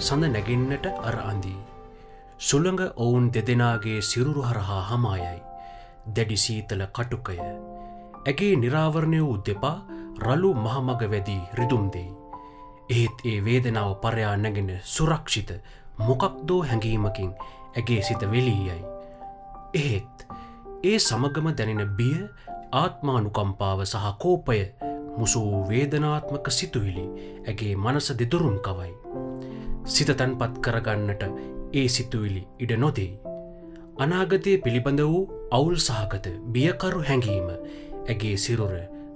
සඳ නැගින්නට අර අඳී. සුළඟ ඔවුන් දෙදෙනාගේ සිරුරු හරහා හමායයි. දැඩි සීතල කටුකය. ඇගේ නිරාවරණය වූ දෙපා රළු මහමග වැදී රිදුම් දෙයි. ඒත් ඒ වේදනාව පරයා නැගෙන සුරක්ෂිත මොකක්දෝ හැඟීමකින් ඇගේ සිත වෙලීයයි. ඒත් ඒ සමගම දැනෙන බිය, ආත්මානුකම්පාව සහ කෝපය මුසූ වේදනාත්මක සිතුවිලි ඇගේ මනස දෙදුරුම් කවයි. සිත තන්පත් කරගන්නට ඒ සිතුවිලි ඉඩ නොදෙයි. අනාගතයේ පිළිබඳ වූ අවුල් සහගත බියකරු හැඟීම ඇගේ සිරුර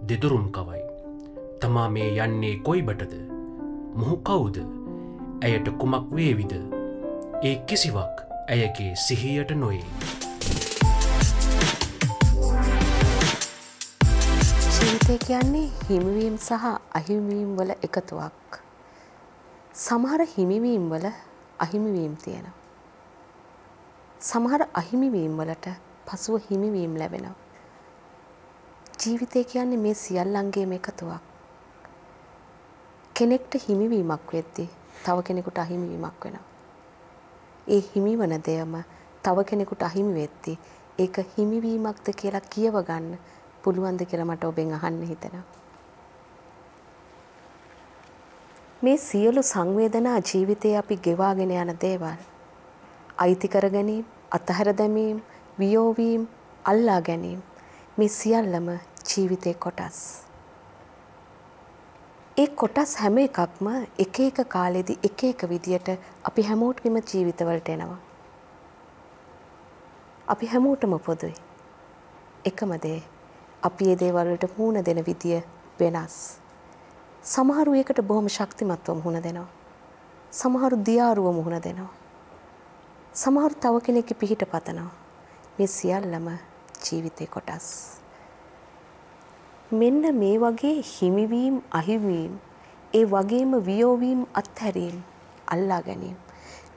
දෙදුරුම් කවයි. තමා මේ යන්නේ කොයිබටද? මොහු කවුද? ඇයට කුමක් වේවිද? ඒ කිසිවක් ඇයගේ සිහියට නොයේ. ජීවිතය කියන්නේ හිමිවීම් සහ අහිමිවීම් වල එකතුවක්. සමහර හිමිවීම් වල අහිමිවීම් තියෙනවා. සමහර අහිමිවීම් වලට පසුව හිමිවීම් ලැබෙනවා. ජීවිතය කියන්නේ මේ සියල්ලංගේම එකතුවක්. කෙනෙක්ට හිමිවීමක් වෙද්දී තව කෙනෙකුට අහිමිවීමක් වෙනවා. ඒ හිමිවන දෙයම තව කෙනෙකුට අහිමි වෙද්දී ඒක හිමිවීමක්ද කියලා කියව ගන්න පුළුවන්ද කියලා මට ඔබෙන් අහන්න හිතෙනවා. මේ සියලු සංවේදනා ජීවිතේ අපි ගෙවාගෙන යන දේවල්. අයිති කර ගැනීම, අතහැර දැමීම, වියෝ වීම, අල්ලා ගැනීම මේ සියල්ලම ජීවිතේ කොටස්. ඒ කොටස් හැම එකක්ම එක එක කාලෙදී එක එක විදියට අපි හැමෝටම ජීවිතවලට එනවා. අපි හැමෝටම පොදුයි. එකම දේ. අපි ඒ දේවල් වලට මුහුණ දෙන විදිය වෙනස්. සමහරු එකට බොහොම ශක්තිමත්ව මුහුණ දෙනවා. සමහරු දියාරුව මුහුණ දෙනවා. සමහරු තව කෙනෙක්ගේ පිහිට පතනවා. මේ සියල්ලම ජීවිතේ කොටස්. මෙන්න මේ වගේ හිමිවීම්, අහිමිවීම්, ඒ වගේම වියෝවීම්, අත්හැරීම්, අල්ලා ගැනීම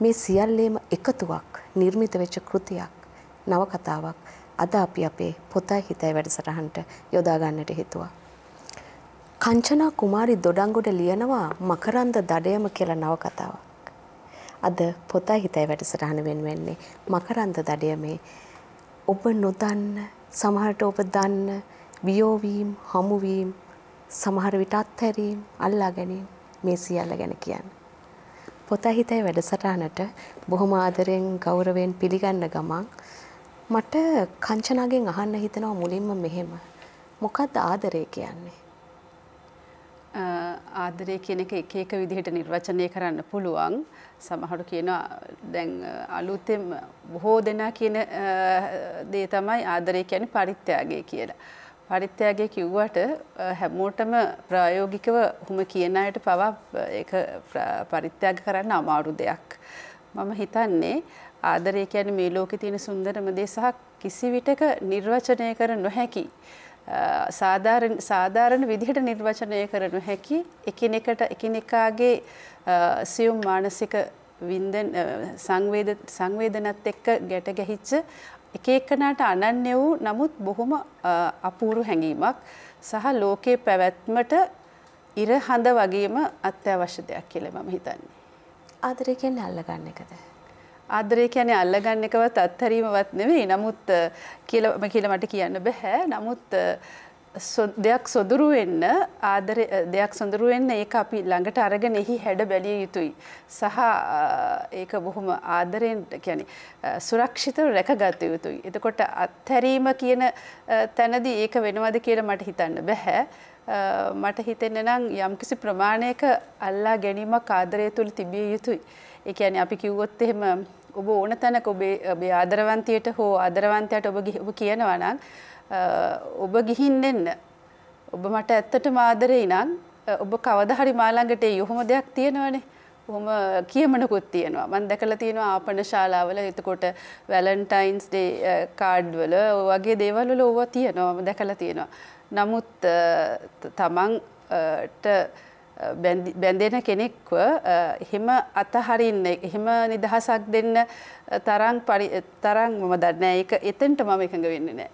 මේ සියල්ලේම එකතුවක් නිර්මිත වෙච්ච කෘතියක්, නවකතාවක්. අද අපි අපේ පොතයි හිතයි වැඩසටහනට යොදා ගන්නට හිතුවා. කංචනා කුමාරි දොඩංගොඩ ලියනවා මකරන්ද දඩයම කියලා නවකතාවක්. අද පොතයි හිතයි වැඩසටහන වෙන්නේ මකරන්ද දඩයමේ ඔබ නොදන්න, සමහරට ඔබ දන්න වියෝවීම්, හමුවීම්, සමහර විට අත්හැරීම්, අල්ලා ගැනීම මේ සියල්ල ගැන කියන්නේ. පොතයි හිතයි වැඩසටහනට බොහොම ආදරයෙන් ගෞරවයෙන් පිළිගන්න ගමන් මට කංචනාගෙන් අහන්න හිතනවා මුලින්ම මෙහෙම. මොකක්ද ආදරය කියන්නේ? ආදරය කියන එක එක එක විදිහට නිර්වචනය කරන්න පුළුවන්. සමහරු කියනවා දැන් අලුතෙන් බොහෝ දෙනා කියන දේ තමයි ආදරය කියන්නේ පරිත්‍යාගය කියලා. පරිත්‍යාගය කිව්වට හැමෝටම ප්‍රායෝගිකව උම කියන අයට පවා ඒක පරිත්‍යාග කරන්න අමාරු දෙයක්. මම හිතන්නේ ආදරය කියන්නේ මේ ලෝකේ තියෙන සුන්දරම දේ සහ කිසි විටක නිර්වචනය කර නොහැකි සාධාරණ විදිහට නිර්වචනය කර නොහැකි එකිනෙකට එකිනෙකාගේ සියුම් මානසික වින්දන සංවේදනත් එක්ක ගැට ගැහිච්ච එක එකනාට අනන්‍ය වූ නමුත් බොහොම අපූර්ව හැඟීමක් සහ ලෝකේ පැවැත්මට ඉර හඳ වගේම අත්‍යවශ්‍ය දෙයක් කියලා මම හිතන්නේ. ආදරය කියන්නේ අල්ලගන්න එකද? ආදරය කියන්නේ අල්ලගන්න එකවත් අත්හැරීමවත් නෙවෙයි. නමුත් කියලා මට කියන්න බෑ. නමුත් දෙයක් සොඳුරු වෙන්න ආදරය දෙයක් සොඳුරු වෙන්න ඒක අපි ළඟට අරගෙන එහි හැඩ බැලිය යුතුයි. සහ ඒක බොහොම ආදරෙන් කියන්නේ සුරක්ෂිතව රැකගත යුතුයි. එතකොට අත්හැරීම කියන තැනදී ඒක වෙනවද කියලා මට හිතන්න බෑ. මට හිතෙන්නේ නම් යම්කිසි ප්‍රමාණයක අල්ලා ගැනීමක් ආදරය තුළ තිබිය යුතුයි. ඒ කියන්නේ අපි කිව්වොත් එහෙම ඔබ ඕන තැනක ඔබේ ආදරවන්තියට හෝ ආදරවන්තයාට ඔබ කියනවා නම් ඔබ ගිහින් එන්න. ඔබ මට ඇත්තටම ආදරේ නම් ඔබ කවදා හරි මා ළඟට එයි. ඔහොම දෙයක් තියෙනවනේ. ඔහොම කියමනකුත් තියෙනවා. මම දැකලා තියෙනවා ආපන ශාලාවල එතකොට වැලන්ටයින්ස් ඩේ කාඩ් වල වගේ දේවල් වල ඕවා තියෙනවා. මම දැකලා තියෙනවා. නමුත් තමන්ට බැඳෙන කෙනෙක්ව එහෙම අතහරින්න, එහෙම නිදහසක් දෙන්න තරම් මම දන්නේ නැහැ. ඒක එතෙන්ට මම එකඟ වෙන්නේ නැහැ.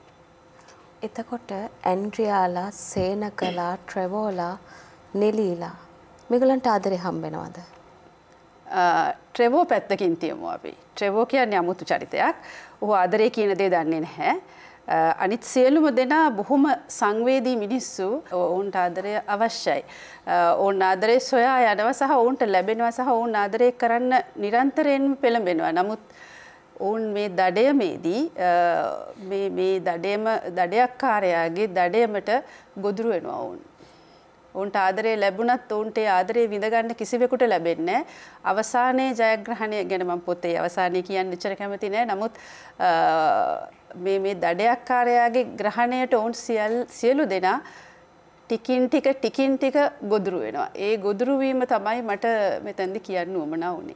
එතකොට ඇන්ඩ්‍රියාලා, සේනකලා, ට්‍රෙවෝලා, නෙලීලා මේගලන්ට ආදරේ හම්බ වෙනවද? ट्रेवो पैत्तकिन තියමු අපි. ට්‍රෙවෝ කියන්නේ අමුතු චරිතයක්. ਉਹ ආදරේ කියන දේ දන්නේ නැහැ. අනිත් සියලුම දෙනා බොහොම සංවේදී මිනිස්සු. ඔවුන්ට ආදරය අවශ්‍යයි. ඔවුන් ආදරේ සොයා යනවා සහ ඔවුන්ට ලැබෙනවා සහ ඔවුන් ආදරේ කරන්න නිරන්තරයෙන්ම පෙළඹෙනවා. නමුත් ඔවුන් මේ දඩයමේදී මේ දඩේම දඩයක්කාරයාගේ දඩයමට ගොදුරු වෙනවා ඔවුන්. ඔවුන්ට ආදරේ ලැබුණත් ඔවුන්ට ආදරේ විඳ ගන්න කිසිවෙකුට ලැබෙන්නේ නැහැ. අවසානයේ ජයග්‍රහණය ගැන මම පොතේ අවසානයේ කියන්න ඉච්චර කැමති නැහැ. නමුත් මේ දඩයක්කාරයාගේ ග්‍රහණයට ඔවුන් සියලු දෙනා ටිකින් ටික ගොදුරු වෙනවා. ඒ ගොදුරු වීම තමයි මට මෙතෙන්දි කියන්න උවමනා වුනේ.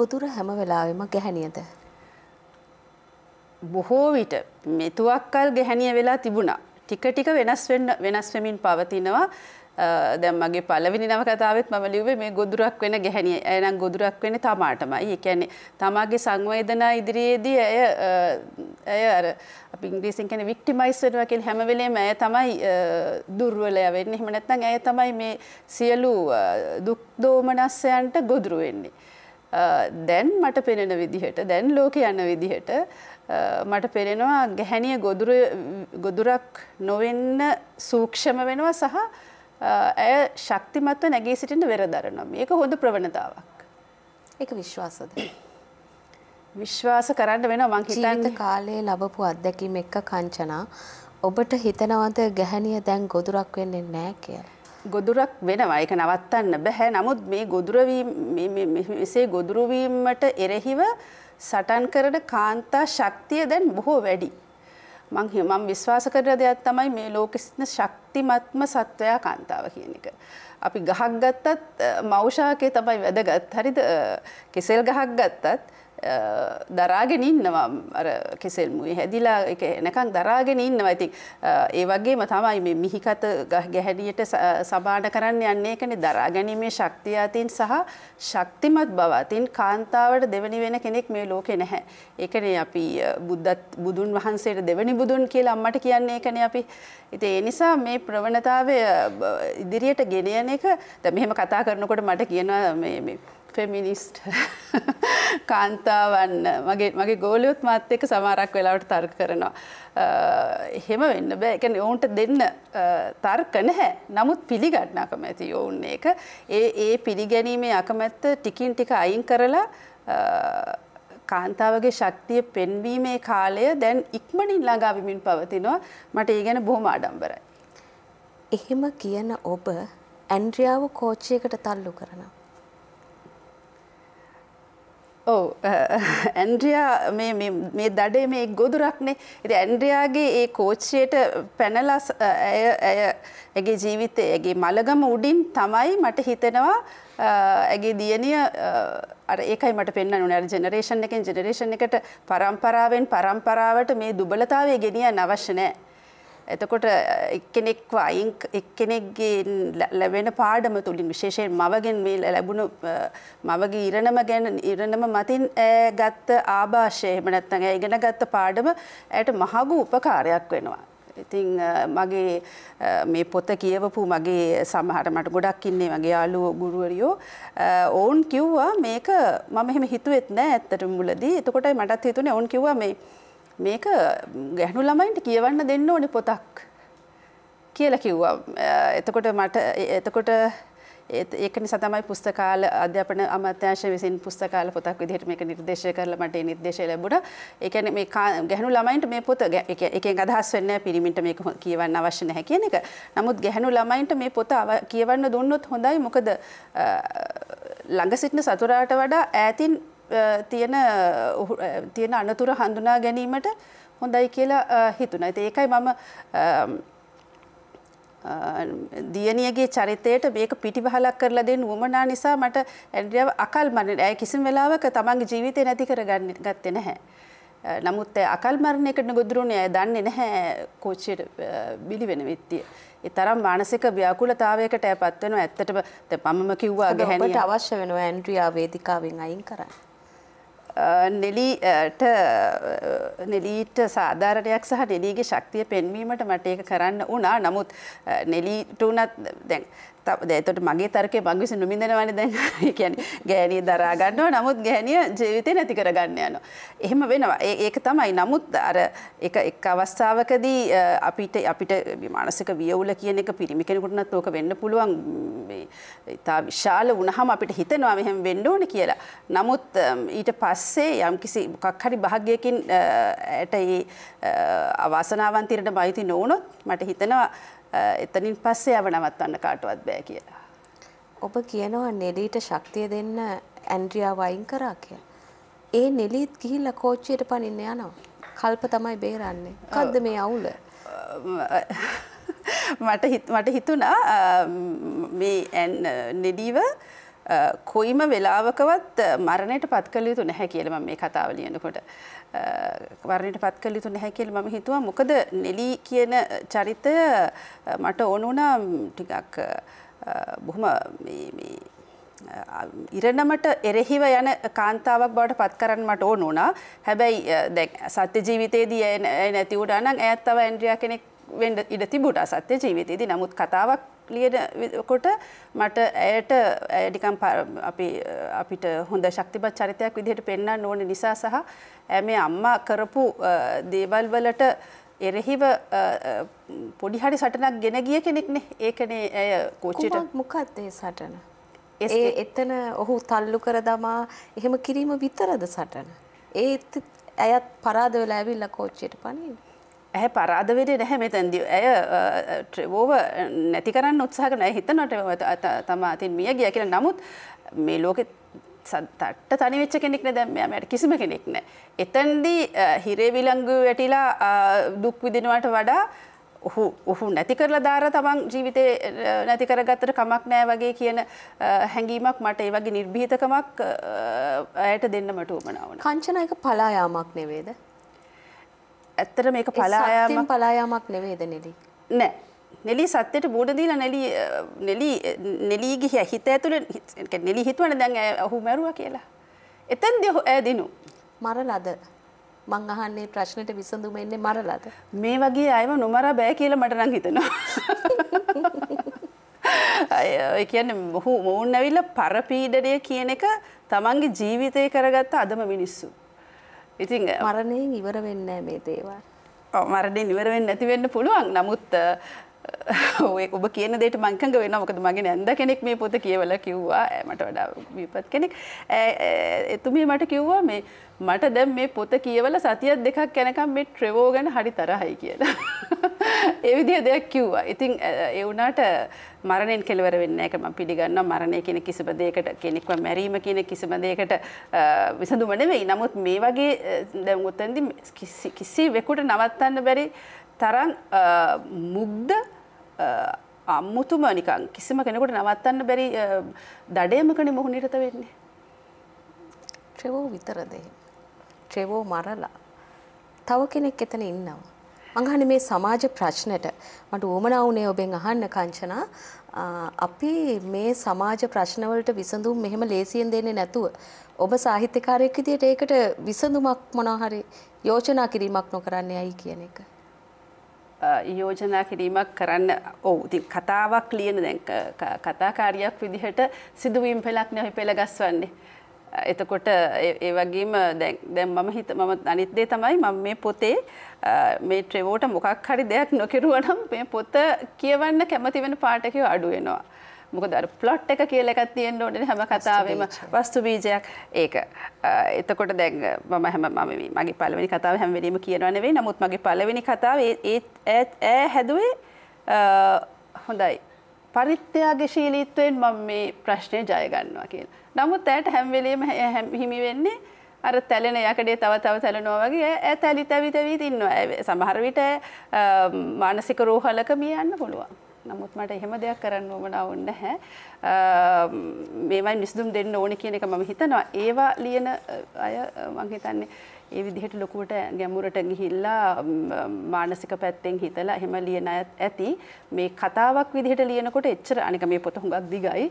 ගොදුර හැම වෙලාවෙම ගැහණියද? බොහෝ විට මෙතුවක්කල් ගැහණිය වෙලා තිබුණා. ටික ටික වෙනස් වෙමින් පවතිනවා. දැන් මගේ පළවෙනි නවකතාවෙත් මම ලිව්වේ මේ ගොදුරක් වෙන ගැහණිය. එනම් ගොදුරක් වෙන්නේ තමාටමයි. ඒ කියන්නේ තමාගේ සංවේදනා ඉදිරියේදී අය අර අපි ඉංග්‍රීසියෙන් කියන්නේ වික්ටිමයිස් වෙනවා කියලා හැම වෙලේම අය තමයි දුර්වලයා වෙන්නේ. එහෙම නැත්නම් අය තමයි මේ සියලු දුක් දෝමනස්යන්ට ගොදුරු වෙන්නේ. දැන් මට පෙනෙන විදිහට දැන් ලෝකේ යන විදිහට මට පෙනෙනවා ගැහණිය ගොදුරක් නොවෙන්න සූක්ෂම වෙනවා සහ ඇය ශක්තිමත්ව නැගී සිටින්න වෙරදරනවා. මේක හොඳ ප්‍රවණතාවක්. ඒක විශ්වාසද? විශ්වාස කරන්න වෙනවා මං හිතන්නේ. ජීවිත කාලයේ ලැබපු අත්දැකීම් එක්ක කංචනා ඔබට හිතනවද ගැහණිය දැන් ගොදුරක් වෙන්නේ නැහැ කියලා? ගොදුරක් වෙනවා. ඒක නවත්තන්න බෑ. නමුත් මේ ගොදුරු වීමට එරෙහිව සටන් කරන කාන්තා ශක්තිය දැන් බොහෝ වැඩි. මම විශ්වාස කරන දෙයක් තමයි මේ ලෝකෙස්න ශක්තිමත්ම සත්වයා කාන්තාව කියන එක. අපි ගහක් ගත්තත් මෞෂාකේ තමයි වැදගත්. හරිද? කෙසෙල් ගහක් ගත්තත් දරාගෙන ඉන්නවා. අර කෙසෙල් මුවේ හැදිලා ඒක එනකන් දරාගෙන ඉන්නවා. ඉතින් ඒ වගේම තමයි මේ මිහිකත ගැහැණියට සමාන කරන්න යන්නේ. ඒකනේ දරාගැනීමේ ශක්තිය අතින් සහ ශක්තිමත් බව අතින් කාන්තාවට දෙවෙනි වෙන කෙනෙක් මේ ලෝකේ නැහැ. ඒකනේ අපි බුදුන් වහන්සේට දෙවෙනි බුදුන් කියලා අම්මට කියන්නේ. ඒකනේ අපි. ඉතින් ඒ නිසා මේ ප්‍රවණතාවය ඉදිරියට ගෙන යන එක දැන් මෙහෙම කතා කරනකොට මට කියනවා මේ ෆෙමිනිස්ට් කාන්තාවන් මගේ ගෝලියොත් මාත් එක්ක සමහරක් වෙලාවට තර්ක කරනවා. එහෙම වෙන්න බෑ. ඒ කියන්නේ ඔවුන්ට දෙන්න තර්ක නැහැ. නමුත් පිළිගන්න අකමැති ඔවුන් ඒක. ඒ පිළිගැනීමේ අකමැත්ත ටිකින් ටික අයින් කරලා කාන්තාවගේ ශක්තිය පෙන්වීමේ කාලය දැන් ඉක්මනින් ළඟා වෙමින් පවතිනවා. මට ඒ ගැන බොහොම ආඩම්බරයි. එහෙම කියන ඔබ ඇන්ඩ්‍රියාව කෝච්චියකට තල්ලු කරනවා. ඇන්ඩ්‍රියා මේ දඩේ මේ ගොදුරක්නේ. ඉතින් ඇන්ඩ්‍රියාගේ ඒ කෝච්චියට පැනලා ඇගේ ජීවිතේ ඇගේ මලගම උඩින් තමයි මට හිතෙනවා ඇගේ දියණිය අර ඒකයි මට පෙන්වන්න ඕනේ. අර ජෙනරේෂන් එකෙන් ජෙනරේෂන් එකට පරම්පරාවෙන් පරම්පරාවට මේ දුබලතාවය ගෙනියන්න අවශ්‍ය නැහැ. එතකොට එක්කෙනෙක්ව අයින් එක්කෙනෙක්ගේ ලැබෙන පාඩම තුලින් විශේෂයෙන් මවගෙන් මේ ලැබුණු මවගේ ඉරණම මතින් ගත්ත ආభాෂය එහෙම නැත්නම් ඉගෙනගත්ත පාඩම ඇයට මහඟු උපකාරයක් වෙනවා. ඉතින් මගේ මේ පොත කියවපු මගේ සමහර මට ගොඩක් ඉන්නේ මගේ යාළුවෝ ගුරුවරියෝ ඕන් කිව්වා මේක මම එහෙම හිතුවෙත් නෑ ඇත්තටම මුලදී. එතකොටයි මටත් හිතුනේ ඕන් කිව්වා මේක ගැහණු ළමයින්ට කියවන්න දෙන්න ඕනේ පොතක් කියලා කිව්වා. එතකොට ඒක නිසා තමයි පුස්තකාල අධ්‍යාපන අමාත්‍යාංශය විසින් පුස්තකාල පොතක් විදිහට මේක නිර්දේශය කරලා මට ඒ නිර්දේශය ලැබුණා. ඒ කියන්නේ මේ ගැහණු ළමයින්ට මේ පොත එකෙන් අදහස් වෙන්නේ නැහැ පිරිමින්ට මේක කියවන්න අවශ්‍ය නැහැ කියන එක. නමුත් ගැහණු ළමයින්ට මේ පොත කියවන්න දුන්නොත් හොඳයි. මොකද ළඟ සිටින සතුරාට වඩා ඈතින් තියෙන අනතුරු හඳුනා ගැනීමට හොඳයි කියලා හිතුණා. ඉතින් ඒකයි මම දියණියගේ චරිතයට මේක පිටිවහලක් කරලා දෙන්න උවමනා නිසා මට ඇන්ඩ්‍රියාව අකල්මරණ ඇයි කිසිම වෙලාවක තමන්ගේ ජීවිතේ නැති කරගන්න ගත්තේ නැහැ. නමුත් අකල්මරණයකට ගොදුරුනේ ඇය දන්නේ නැහැ කෝච්චියට බිලි වෙන විත්තිය. ඒ තරම් මානසික ව්‍යාකූලතාවයකට ඇපත් වෙනවා. ඇත්තටම දැන් මමම කිව්වා ගැහණියට අවශ්‍ය වෙනවා ඇන්ඩ්‍රියා වේදිකාවෙන් අයින් කරන්න. නෙලීට සාධාරණයක් සහ නෙලීගේ ශක්තිය පෙන්වීමට මට ඒක කරන්න වුණා. නමුත් නෙලීට උනත් දැන් ඒතකොට මගේ තර්කයේ මං විසින් නොමින්දනවානේ දැන්. ඒ කියන්නේ ගෑණිය දරා ගන්නවා නමුත් ගෑණිය ජීවිතේ නැති කර ගන්න යනවා. එහෙම වෙනවා. ඒක තමයි. නමුත් අර එක අවස්ථාවකදී අපිට මානසික වියවුල කියන එක පිරිමි කෙනෙකුටවත් ඕක වෙන්න පුළුවන්. මේ ඉතා විශාල වුණාම අපිට හිතෙනවා මෙහෙම වෙන්න ඕනේ කියලා. නමුත් ඊට පස්සේ යම්කිසි මොකක් හරි භාග්‍යයකින් ඇට ඒ අවාසනාවන්තීරණ බයිති නොවුනොත් මට හිතෙනවා එතනින් පස්සේ යව නවත්තන්න කාටවත් බෑ කියලා. ඔබ කියනවා නෙලීට ශක්තිය දෙන්න ඇන්ඩ්‍රියා වයින් කරා කියලා. ඒ නෙලීත් ගිහිල්ලා කෝච්චියට පනින්න යනවා. කල්ප තමයි බේරන්නේ. මොකද්ද මේ අවුල? මට හිතුණා මේ නෙලීව කොයිම වෙලාවකවත් මරණයට පත් කළ යුතු නැහැ කියලා මම මේ කතාව ලියනකොට මරණයට පත් කළ යුතු නැහැ කියලා මම හිතුවා. මොකද නෙලි කියන චරිතය මට ඕන වුණා ටිකක් බොහොම මේ ඉරණමට එරෙහිව යන කාන්තාවක් බවට පත් කරන්න මට ඕන වුණා. හැබැයි දැන් සත්‍ය ජීවිතයේදී ඇය නැති වුණා නම් ඇයත් තව ඇන්ඩ්‍රියා කෙනෙක් වෙන්න ඉඩ තිබුණා සත්‍ය ජීවිතයේදී. නමුත් කතාවක් ලියනකොට මට ඇයට නිකම් අපිට හොඳ ශක්තිමත් චරිතයක් විදිහට පෙන්වන්න ඕන නිසා සහ ඇය මේ අම්මා කරපු දේවල් වලට එරෙහිව පොඩි හරි සටනක් ගෙන ගිය කෙනෙක්නේ. ඒකනේ ඇය කෝච්චියට මොකක්ද ඒ සටන? ඒ එතන ඔහු තල්ලු කර දමා එහෙම කිරීම විතරද සටන? ඒත් ඇයත් පරාද වෙලා ඇවිල්ලා කෝච්චියට පනින්නේ. ඇය පරාද වෙන්නේ නැහැ මෙතනදී. ඇය ට්‍රෙවෝව නැති කරන්න උත්සාහ කරන. ඇය හිතනවා ට්‍රෙවෝ තමා අතින් මිය ගියා කියලා. නමුත් මේ ලෝකේ තට්ට තනි වෙච්ච කෙනෙක් නෑ දැන් මෙයා. මට කිසිම කෙනෙක් නෑ. එතනදී හිරේ විලංගුව වැටිලා දුක් විඳිනවට වඩා ඔහු නැති කරලා දාලා තමන් ජීවිතේ නැති කරගත්තට කමක් නෑ වගේ කියන හැඟීමක් මට. ඒ වගේ නිර්භීතකමක් ඇයට දෙන්න මට උවමනා වුණා. කංචනා එක පලා යාමක් නෙවෙයිද? ඇත්තට මේක පලායාමක් නෙවෙයිද නෙලි? නෑ. නෙලි සත්‍යයට බෝඩ දීලා නෙලි ගිහිය හිත ඇතුලේ නෙලි හිතුවනේ දැන් ඔහු මැරුවා කියලා. එතෙන්දී ඔහු ඇදිනු. මරලද? මං අහන්නේ ප්‍රශ්නෙට විසඳුම එන්නේ මරලද? මේ වගේ අයව නොමර බෑ කියලා මට නම් හිතෙනවා. ඒ කියන්නේ මොවුන් ඇවිල්ලා පරපීඩණය කියන එක තමන්ගේ ජීවිතේ කරගත්ත අදම මිනිස්සු. ඉතින් මරණයෙන් ඉවර වෙන්නේ නැහැ මේ දේවල්. ඔව් මරණයෙන් ඉවර වෙන්නේ නැති වෙන්න පුළුවන්. නමුත් ඔබ කියන දෙයට මං එකඟ වෙනවා. මොකද මගේ නැන්දා කෙනෙක් මේ පොත කියවලා කිව්වා මට වඩා විපත් කෙනෙක්. එතුමිය මට කිව්වා මේ මට දැන් මේ පොත කියවලා සතියක් දෙකක් යනකම් මේ ට්‍රෙවෝ ගැන හරි තරහයි කියලා. ඒ විදිහ දෙයක් කිව්වා. ඉතින් ඒ වුණාට මරණයෙන් කෙලවර වෙන්නේ නැහැ. මම පිළිගන්නවා මරණය කියන කිසිම දෙයකට කෙනෙක්ව මැරීම කියන කිසිම දෙයකට විසඳුම නෙවෙයි. නමුත් මේ වගේ දැන් උතෙන්දි කිසිවෙකුට නවත්තන්න බැරි තරම් මුග්ධ අමුතුම නිකන් කිසිම කෙනෙකුට නවත්තන්න බැරි දඩයමකනේ මොහුනිරත වෙන්නේ. ට්‍රෙවෝ විතරද? ට්‍රෙවෝ මරලා තව කෙනෙක් එතන ඉන්නවා. මංගහන්නේ මේ සමාජ ප්‍රශ්නෙට මට ඕමනා වුණේ ඔබෙන් අහන්න කංචනා. අපි මේ සමාජ ප්‍රශ්න වලට විසඳුම් මෙහෙම ලේසියෙන් දෙන්නේ නැතුව ඔබ සාහිත්‍යකාරයෙක් විදියට ඒකට විසඳුමක් මොනවා හරි යෝජනා කිරීමක් නොකරන්නේ ඇයි කියන එක. යෝජනා කිරීමක් කරන්න. ඔව් ඉතින් කතාවක් ලියන දැන් කතාකාරියක් විදිහට සිදුවීම් පෙළක් නෙවෙයි පෙළ ගස්වන්නේ. එතකොට ඒ වගේම දැන් මම අනිත් දේ තමයි මම මේ පොතේ මේ ට්‍රෙවෝට මොකක් හරි දෙයක් නොකිරුවා නම් මේ පොත කියවන්න කැමති වෙන පාඨකයෝ අඩු වෙනවා. මොකද අර ප්ලොට් එක කියලා එකක් තියෙන්න ඕනේ හැම කතාවෙම වස්තු බීජයක් ඒක. එතකොට දැන් මම මගේ පළවෙනි කතාව හැම වෙලෙම කියනවා නෙවෙයි. නමුත් මගේ පළවෙනි කතාව ඒ හැදුවේ හොඳයි පරිත්‍යාගශීලීත්වයෙන් මම මේ ප්‍රශ්නේ ජය ගන්නවා කියලා. නමුත් ඇයට හැම වෙලෙම හිමි වෙන්නේ අර තැලෙන යකඩේ තව තැලනවා වගේ ඇය තැවි ඉන්නවා. සමහර විට මානසික රෝහලක මිය යන්න පුළුවන්. නමුත් මට එහෙම දෙයක් කරන්න ඕමනා වුන්නේ නැහැ. මේවයි විසඳුම් දෙන්න ඕනේ කියන එක මම හිතනවා. ඒවා ලියන අය මම හිතන්නේ ඒ විදිහට ලොකුවට ගැඹුරට ගිහිල්ලා මානසික පැත්තෙන් හිතලා එහෙම ලියන අයත් ඇති. මේ කතාවක් විදිහට ලියනකොට එච්චර අනික මේ පොත හුඟක් දිගයි.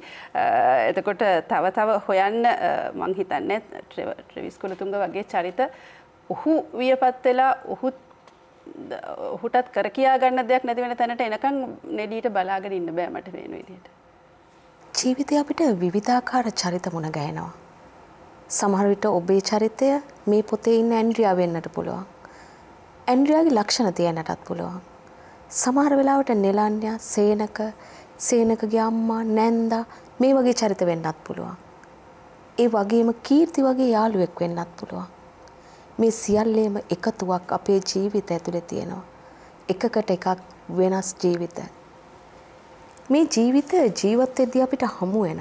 එතකොට තව හොයන්න මං හිතන්නේ ට්‍රෙවිස් කුලතුංග වගේ චරිත ඔහු වියපත් වෙලා ඔහුටත් කර කියා ගන්න දෙයක් නැති වෙන තැනට එනකන් නෙඩීට බලාගෙන ඉන්න බෑ මට වෙන විදිහට. ජීවිතය අපිට විවිධාකාර චරිත මුණ ගැහෙනවා. සමහර විට ඔබේ චරිතය මේ පොතේ ඉන්න ඇන්ඩ්‍රියා වෙන්නට පුළුවන්. ඇන්ඩ්‍රියාගේ ලක්ෂණ තියෙන්නටත් පුළුවන්. සමහර වෙලාවට නෙලන්‍යා, සේනකගේ අම්මා, නැන්දා මේ වගේ චරිත වෙන්නත් පුළුවන්. ඒ වගේම කීර්ති වගේ යාළුවෙක් වෙන්නත් පුළුවන්. මේ සියල්ලේම එකතුවක් අපේ ජීවිතය ඇතුලේ තියෙනවා. එකකට එකක් වෙනස් ජීවිත. මේ ජීවිත ජීවිතයේදී අපිට හමු වෙන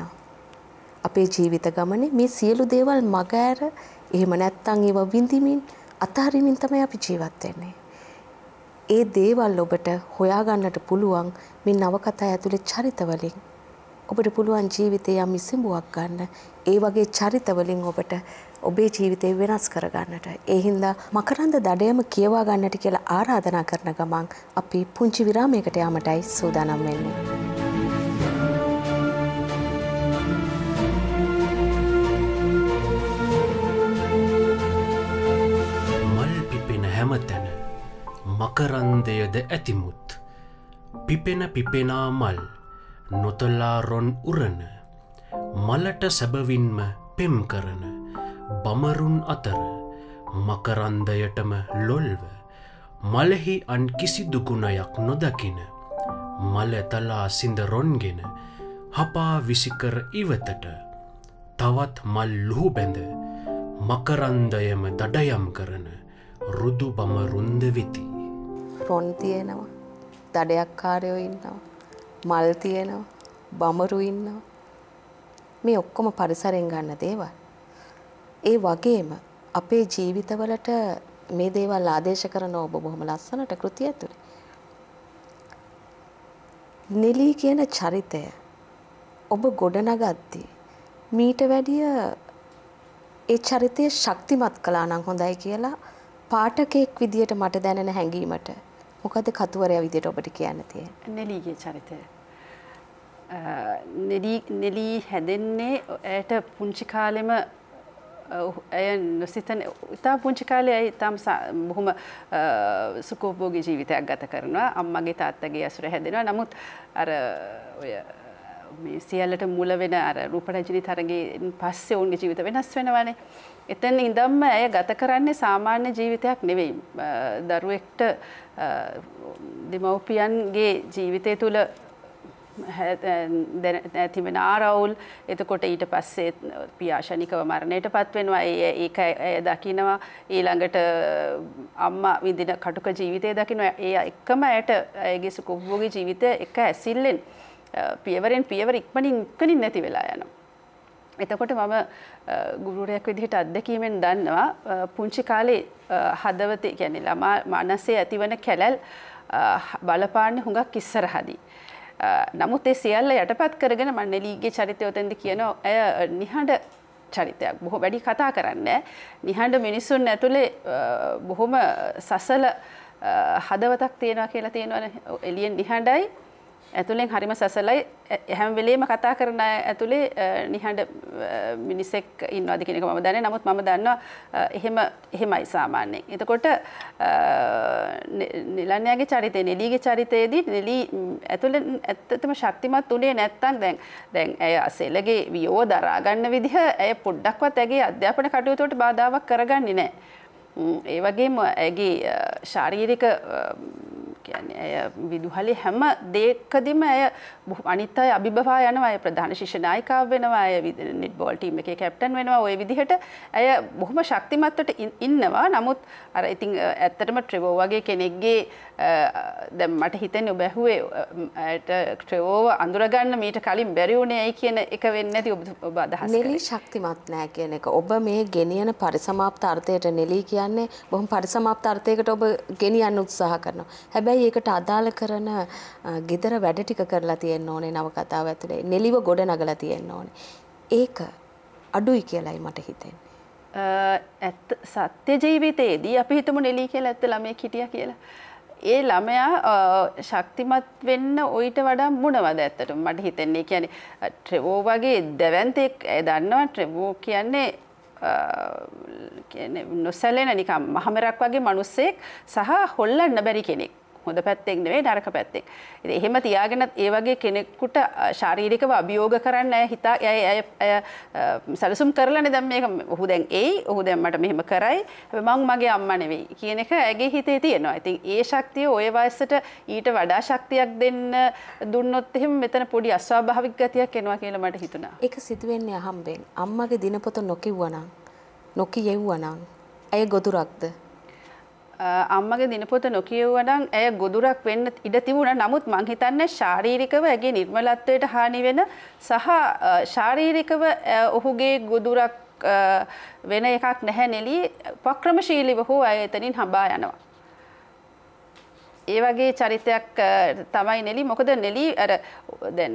අපේ ජීවිත ගමනේ මේ සියලු දේවල් මග ඇර එහෙම නැත්නම් ඒව විඳිමින් අතහරින්න තමයි අපි ජීවත් වෙන්නේ. ඒ දේවල් ඔබට හොයා ගන්නට පුළුවන් මේ නවකතා ඇතුලේ චරිත වලින්. ඔබට පුළුවන් ජීවිතේ යම් ඉසිඹුවක් ගන්න. ඒ වගේ චරිත වලින් ඔබට ඔබේ ජීවිතේ වෙනස් කර ගන්නට. ඒ හින්දා මකරන්ද දඩයම කියවා ගන්නට කියලා ආරාධනා කරන ගමන් අපි පුංචි විරාමයකට යාමටයි සූදානම් වෙන්නේ. හැමතැන මකරන්දයද ඇතිමුත් පිපෙන පිපෙනා මල් නොතලා රොන් උරන මලට සැබවින්ම පෙම් කරන බමරුන් අතර මකරන්දයටම ලොල්ව මලෙහි අන් කිසිදු ගුණයක් නොදකින මලතලා සිඳරොන්ගෙන හපා විසිකර ඉවතට තවත් මල් ලුහු බැඳ මකරන්දයම දඩයම් කරන රුදු බමරුන්ද වෙති. රොන් තියෙනවා, දඩයක්කාරයෝ ඉන්නවා, මල් තියෙනවා, බමරු ඉන්නවා. මේ ඔක්කොම පරිසරයෙන් ගන්න දේවල්. ඒ වගේම අපේ ජීවිතවලට මේ දේවල් ආදේශ කරන ඔබ බොහොම ලස්සනට කෘතිය ඇතුලේ. නෙලී කියන චරිතය ඔබ ගොඩනගද්දී මීට වැඩිය ඒ චරිතය ශක්තිමත් කළා නම් හොඳයි කියලා පාටකෙක් විදියට මට දැනෙන හැඟීමට මොකද කතුවරයා විදියට ඔබට කියන්න තියෙන්නේ? නෙලීගේ චරිතය. නෙලී හැදෙන්නේ ඇයට පුංචි කාලෙම ඇය නොසිතන ඉතා පුංචි කාලේ ඇය ඉතාම බොහොම සුඛෝපභෝගී ජීවිතයක් ගත කරනවා. අම්මගේ තාත්තගේ ඇසුර හැදෙනවා. නමුත් අර ඔය මේ සියල්ලට මුල වෙන අර රූපරජිනී තරගයෙන් පස්සේ ඔවුන්ගේ ජීවිත වෙනස් වෙනවානේ. එතන ඉඳන්ම ඇය ගත කරන්නේ සාමාන්‍ය ජීවිතයක් නෙවෙයි. දරුවෙක්ට දෙමව්පියන්ගේ ජීවිතය තුළ ඇති වෙන ආරවුල්, එතකොට ඊට පස්සේ පියාශනිකව මරණයටපත් වෙනවා. ඒක ඇය දකිනවා. ඊළඟට අම්මා විඳින කටුක ජීවිතය දකිනවා. ඒ එක්කම ඇයට ඇයගේ සුඛෝපභෝගී ජීවිතය එක ඇසිල්ලෙන් පියවරෙන් පියවර ඉක්මනින් නැති වෙලා යනවා. එතකොට මම ගුරුවරයෙක් විදිහට අත්දැකීමෙන් දන්නවා පුංචි කාලේ හදවතේ කියන්නේ ළමා මනසේ ඇතිවන කැලැල් බලපාන්නේ හුඟක් ඉස්සරහදී. නමුත් ඒ සියල්ල යටපත් කරගෙන මම නෙලීගේ චරිතය උතෙන්ද කියනවා ඇය නිහඬ චරිතයක්. බොහෝ වැඩි කතා කරන්නේ නිහඬ මිනිසුන් ඇතුලේ බොහොම සසල හදවතක් තියෙනවා කියලා තියෙනවනේ. එළියෙන් නිහඬයි, ඇතුලෙන් හරිම සසලයි. හැම වෙලේම කතා කරන ඇතුලේ නිහඬ මිනිසෙක් ඉන්නවාද කියන එක මම දන්නේ. නමුත් මම දන්නවා එහෙමයි සාමාන්‍යයෙන්. එතකොට නෙලන්‍යාගේ චරිතේ, නෙලීගේ චරිතයේදී නෙලී ඇතුලෙන් ඇත්තටම ශක්තිමත් උනේ නැත්තම් දැන් ඇය අසෙලගේ වියෝ දරා ගන්න විදිහ ඇය පොඩ්ඩක්වත් ඇගේ අධ්‍යාපන කටයුතු වලට බාධාවක් කරගන්නේ නැහැ. ඒ වගේම ඇගේ ශාරීරික කියන්නේ ඇය විදුහලේ හැම දෙයකදීම ඇය අනිත් අය අභිභවා යනවා. ඇය ප්‍රධාන ශිෂ්‍ය නායිකාව වෙනවා. ඇය නෙට්බෝල් ටීම් එකේ කැප්ටන් වෙනවා. ওই විදිහට ඇය බොහොම ශක්තිමත්වට ඉන්නවා. නමුත් අර ඉතින් ඇත්තටම ට්‍රෙවෝ වගේ කෙනෙක්ගේ දැන් මට හිතෙන්නේ ඔබ ඇහුවේ ඇයට ට්‍රෙවෝව අඳුරගන්න මීට කලින් බැරි වුණේ ඇයි කියන එක වෙන්නේ නැති ඔබ අදහස් කරන්නේ. නෙලී ශක්තිමත් නැහැ කියන එක ඔබ මේ ගෙනියන පරිසමාප්ත අර්ථයට නෙලී කියන්නේ බොහොම පරිසමාප්ත අර්ථයකට ඔබ ගෙනියන්න උත්සාහ කරනවා. හැබැයි ඒකට අදාළ කරන ගෙදර වැඩ ටික කරලා තියෙන්න ඕනේ. නවකතාව ඇතුලේ නෙලිව ගොඩ නගලා තියෙන්න ඕනේ. ඒක අඩුයි කියලායි මට හිතෙන්නේ. සත්‍ය ජීවිතයේදී අපි හිතමු නෙලී කියලා ඇත්ත ළමෙක් හිටියා කියලා. ඒ ළමයා ශක්තිමත් වෙන්න ඔයිට වඩා මොනවද ඇත්තටම මට හිතෙන්නේ. කියන්නේ ට්‍රෙවෝ වගේ දැවැන්තෙක් දන්නවා. ට්‍රෙවෝ කියන්නේ නොසැලෙන නිකම් මහමරක් වගේ මිනිස්සෙක් සහ හොල්ලන්න බැරි කෙනෙක්. හොඳ පැත්තෙන් නෙවෙයි නරක පැත්තෙන්. ඉතින් එහෙම තියාගෙනත් ඒ වගේ කෙනෙකුට ශාරීරිකව අභියෝග කරන්න අය හිතා අය සැලසුම් කරලානේ දැන් මේක ඔහු දැන් එයි ඔහු දැන් මට මෙහෙම කරයි හැබැයි මං මගේ අම්මා නෙවෙයි කියන එක ඇගේ හිතේ තියෙනවා. ඉතින් ඒ ශක්තිය ඔය වයසට ඊට වඩා ශක්තියක් දෙන්න දුන්නොත් එහෙම මෙතන පොඩි අස්වාභාවික ගතියක් එනවා කියලා මට හිතුණා. ඒක සිදුවෙන්නේ අහම්බෙන්. අම්මගේ දිනපොත නොකියුවානම් නොකියෙව්වනම් ඇය ගොදුරක්ද? අම්මගේ දිනපොත නොකියෙව්වනම් ඇය ගොදුරක් වෙන්න ඉඩ තිබුණා. නමුත් මං හිතන්නේ ශාරීරිකව ඇගේ නිර්මලත්වයට හානි වෙන සහ ශාරීරිකව ඔහුගේ ගොදුරක් වෙන එකක් නැහැ නෙලී උපක්‍රමශීලීව හෝ ඇය එතනින් හඹා යනවා. ඒ වගේ චරිතයක් තමයි නෙලී. මොකද නෙලී අර දැන්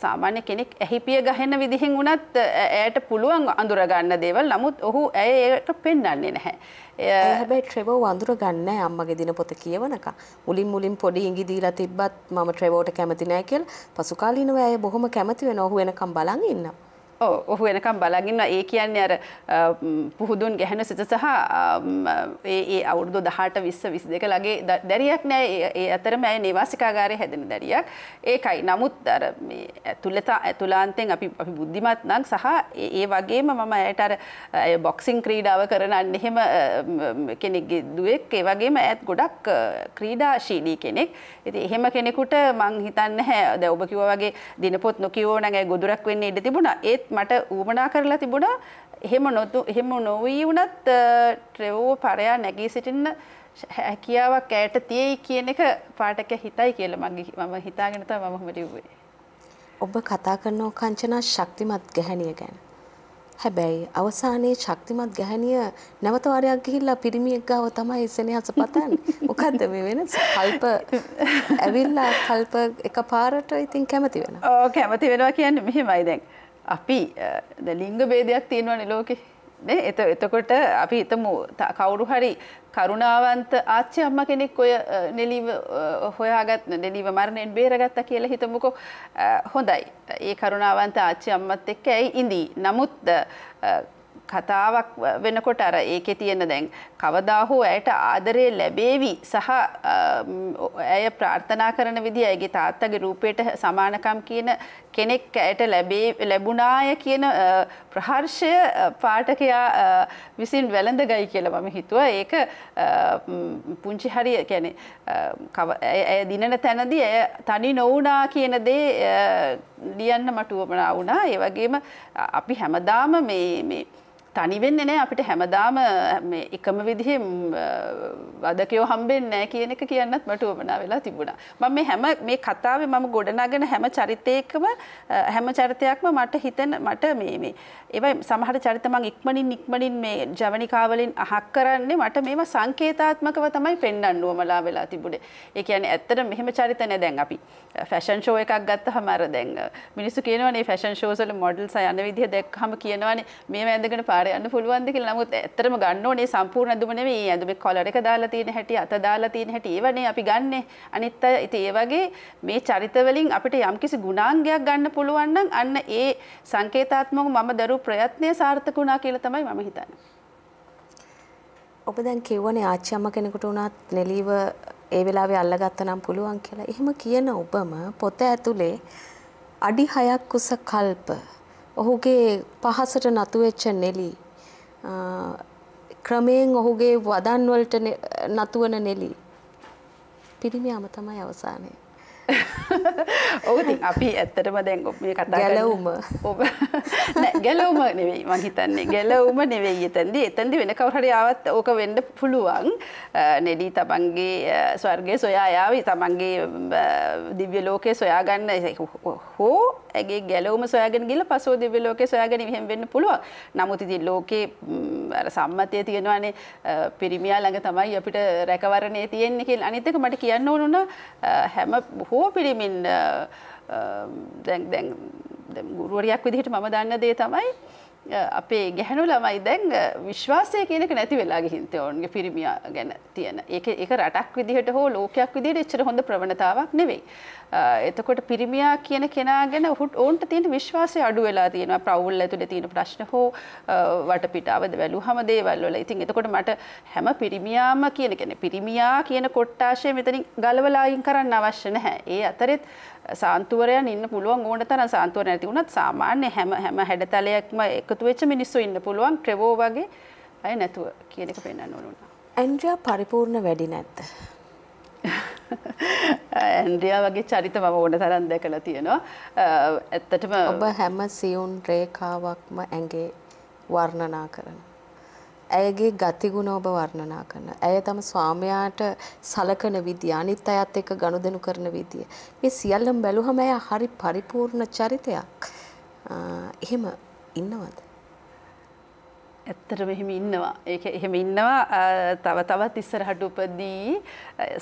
සාමාන්‍ය කෙනෙක් ඇහිපිය ගහන විදිහෙන් වුණත් ඇයට පුළුවන් අඳුර ගන්න දේවල්. නමුත් ඔහු ඇය ඒකට පෙන්වන්නේ නැහැ. හැබැයි ට්‍රෙවෝ අඳුර ගන්නෑ අම්මගේ දිනපොත කියවනකම්. මුලින් පොඩි ඉඟි දීලා තිබ්බත් මම ට්‍රෙවෝට කැමති නැහැ කියලා පසු කාලීනව ඇය බොහොම කැමති වෙනවා. ඔහු එනකම් බලන් ඉන්නවා. ඔහු එනකම් බලන් ඉන්නවා. ඒ කියන්නේ අර පුහුදුන් ගැහෙන සිත සහ ඒ අවුරුදු 18 20 22 ළගේ දැරියක් නෑ. ඒ අතරම ඇය නිවාසිකාගාරයේ හැදෙන දැරියක්. ඒකයි. නමුත් අර මේ ඇතුළාන්තෙන් අපි බුද්ධිමත් නම් සහ ඒ වගේම මම ඇයට අර බොක්සින් ක්‍රීඩාව කරනන්න එහෙම කෙනෙක්ගේ දුවෙක්. ඒ වගේම ඇයත් ගොඩක් ක්‍රීඩාශීලී කෙනෙක්. ඉතින් එහෙම කෙනෙකුට මං හිතන්නේ නැහැ දැන් ඔබ කිව්වා වගේ දිනපොත් නොකියෝ නම් ඇය ගොදුරක් වෙන්න ඉඩ තිබුණා. ඒත් මට ඌමනා කරලා තිබුණා එහෙම නොවී වුණත් ට්‍රෙවෝ පරයා නැගී සිටින්න හැකියාවක් ඇයට තියෙයි කියන එක පාඨකයා හිතයි කියලා මම හිතාගෙන තමයි මම ඔබට කිව්වේ. ඔබ කතා කරන කාංචනා ශක්තිමත් ගැහණිය ගැන. හැබැයි අවසානයේ ශක්තිමත් ගැහණිය නැවත වාරයක් ගිහිල්ලා පිරිමියෙක් ගාව තමයි සෙනෙහස පතන්නේ. මොකද්ද මේ වෙනස? කල්ප ඇවිල්ලා කල්ප එකපාරට ඉතින් කැමති වෙනවා. ඔව් කැමති වෙනවා කියන්නේ මෙහෙමයි දැන්. අපි ලිංග භේදයක් තියෙනවනේ ලෝකේ නේ. එතකොට අපි හිතමු කවුරු හරි කරුණාවන්ත ආච්චි අම්මා කෙනෙක් ඔය නෙලිව හොයාගත්ත නෙලිව මරණයෙන් බේරගත්තා කියලා හිතමුකෝ. හොඳයි. ඒ කරුණාවන්ත ආච්චි අම්මත් එක්ක ඇයි ඉඳී. නමුත් කතාවක් වෙනකොට අර ඒකේ තියෙන දැන් කවදා හෝ ඇයට ආදරය ලැබේවි සහ ඇය ප්‍රාර්ථනා කරන විදිය ඇයගේ තාත්තගේ රූපයට සමානකම් කියන කෙනෙක් ඇයට ලැබුණාය කියන ප්‍රහර්ෂය පාඨකයා විසින් වැළඳගයි කියලා මම හිතුවා. ඒක පුංචි හරිය කියන්නේ ඇය දිනන තැනදී ඇය තනි නොවුණා කියන දේ ලියන්න මට උවමනා වුණා. ඒ වගේම අපි හැමදාම මේ තනි වෙන්නේ නැහැ. අපිට හැමදාම මේ එකම විදිහේ වදකයෝ හම්බෙන්නේ නැහැ කියන එක කියන්නත් මට උවමනා වෙලා තිබුණා. මම මේ හැම මේ කතාවේ මම ගොඩනගන හැම චරිතයක්ම මට හිතෙන මට මේ ඒවයි සමහර චරිත මම ඉක්මනින් මේ ජවනිකා වලින් අහක් කරන්නේ. මට මේවා සංකේතාත්මකව තමයි පෙන්වන්න උවමලා වෙලා තිබුණේ. ඒ කියන්නේ ඇත්තට මෙහෙම චරිත නේ දැන් අපි ෆැෂන් ෂෝ එකක් ගත්තාම අර දැන් මිනිස්සු කියනවානේ ෆැෂන් ෂෝස් වල මොඩල්ස් අය යන විදිහ දැක්කම කියනවානේ මේ වැඳගෙන යන්න පුළුවන්ද කියලා. නමුත් ඇත්තටම ගන්න ඕනේ සම්පූර්ණ ඇඳුම නෙවෙයි. ඒ ඇඳුමේ කලර් එක දාලා තියෙන හැටි අත දාලා තියෙන හැටි ඒවනේ අපි ගන්නෙ. අනිත් අය ඉතින් ඒ වගේ මේ චරිත වලින් අපිට යම්කිසි ගුණාංගයක් ගන්න පුළුවන් නම් අන්න ඒ සංකේතාත්මක මම දරු ප්‍රයත්නය සාර්ථක වුණා කියලා තමයි මම හිතන්නේ. ඔබ දැන් කියවනේ ආච්චි අම්මා කෙනෙකුට උනාත් නෙලීව ඒ වෙලාවේ අල්ලගත්ත නම් පුළුවන් කියලා. එහෙම කියන ඔබම පොත ඇතුලේ අඩි 6ක් උස කල්ප ඔහුගේ පහසට නතු වෙච්ච නෙලි ක්‍රමයෙන් ඔහුගේ වදන් වලට නතු වන නෙලි පිරිමියාම තමයි අවසානයේ. ඔව් ඉතින් අපි ඇත්තටම දැන් මේ කතා කරන්නේ ගැලවුම නෙවෙයි මං හිතන්නේ. ගැලවුම නෙවෙයි එතෙන්දී. එතෙන්දී වෙන කවුරු හරි ආවත් ඕක වෙන්න පුළුවන්. නෙදී තමන්ගේ ස්වර්ගයේ සොයා යාවි. තමන්ගේ දිව්‍ය ලෝකයේ සොයා ගන්න හෝ ඇගේ ගැලවුම සොයාගෙන ගිහලා පසෝ දිව්‍ය ලෝකයේ සොයාගෙන එහෙම වෙන්න පුළුවන්. නමුත් ඉතින් ලෝකේ අර සම්මතය තියෙනවානේ පිරිමියා ළඟ තමයි අපිට රැකවරණේ තියෙන්නේ කියලා. අනිත් එක මට කියන්න ඕන වුණා හැම හෝ පිළිමින් දැන් ගුරුවරියක් විදිහට මම දන්න දේ තමයි අපේ ගැහණු ළමයි දැන් විශ්වාසය කියන එක නැති වෙලා ගිහින් තෝරන්නේ පිරිමියා ගැන තියෙන. ඒක රටක් විදිහට හෝ ලෝකයක් විදිහට එච්චර හොඳ ප්‍රවණතාවක් නෙවෙයි. එතකොට පිරිමියා කියන කෙනා ගැන ඔවුන්ට තියෙන විශ්වාසය අඩු වෙලා තියෙනවා. ප්‍රවුල් ඇතුලේ තියෙන ප්‍රශ්න හෝ වටපිටාවද වැළුවම දේවල් වල. ඉතින් එතකොට මට හැම පිරිමියාම කියන කෙනේ පිරිමියා කියන කොටාෂය මෙතනින් ගලවලා අයින් කරන්න අවශ්‍ය නැහැ. ඒ අතරෙත් සාන්තුවරයන් ඉන්න පුළුවන් ඕන තරම් සාන්තුවර නැති වුණත් සාමාන්‍ය හැම හැඩතලයක්ම එකතු වෙච්ච මිනිස්සු ඉන්න පුළුවන් ක්‍රෙවෝ වගේ අය නැතුව කියන එක පෙන්වන්න ඕන වුණා. ඇන්ඩ්‍රියා පරිපූර්ණ වැඩි නැද්ද? ඇන්ඩ්‍රියා වගේ චරිත මම ඕන තරම් දැකලා තියෙනවා. ඇත්තටම ඔබ හැම සියුන් රේඛාවක්ම ඇඟේ වර්ණනා කරනවා. ඇයගේ ගතිගුණ ඔබ වර්ණනා කරනවා. ඇය තම ස්වාමියාට සලකන විදිය, අනිත් අයත් එක්ක ගනුදෙනු කරන විදිය. මේ සියල්ලම බැලුවම ඇය හරි පරිපූර්ණ චරිතයක්. එහෙම ඉන්නවද? ඇත්තටම එහෙම ඉන්නවා. ඒක එහෙම ඉන්නවා. තව තවත් ඉස්සරහට උපදී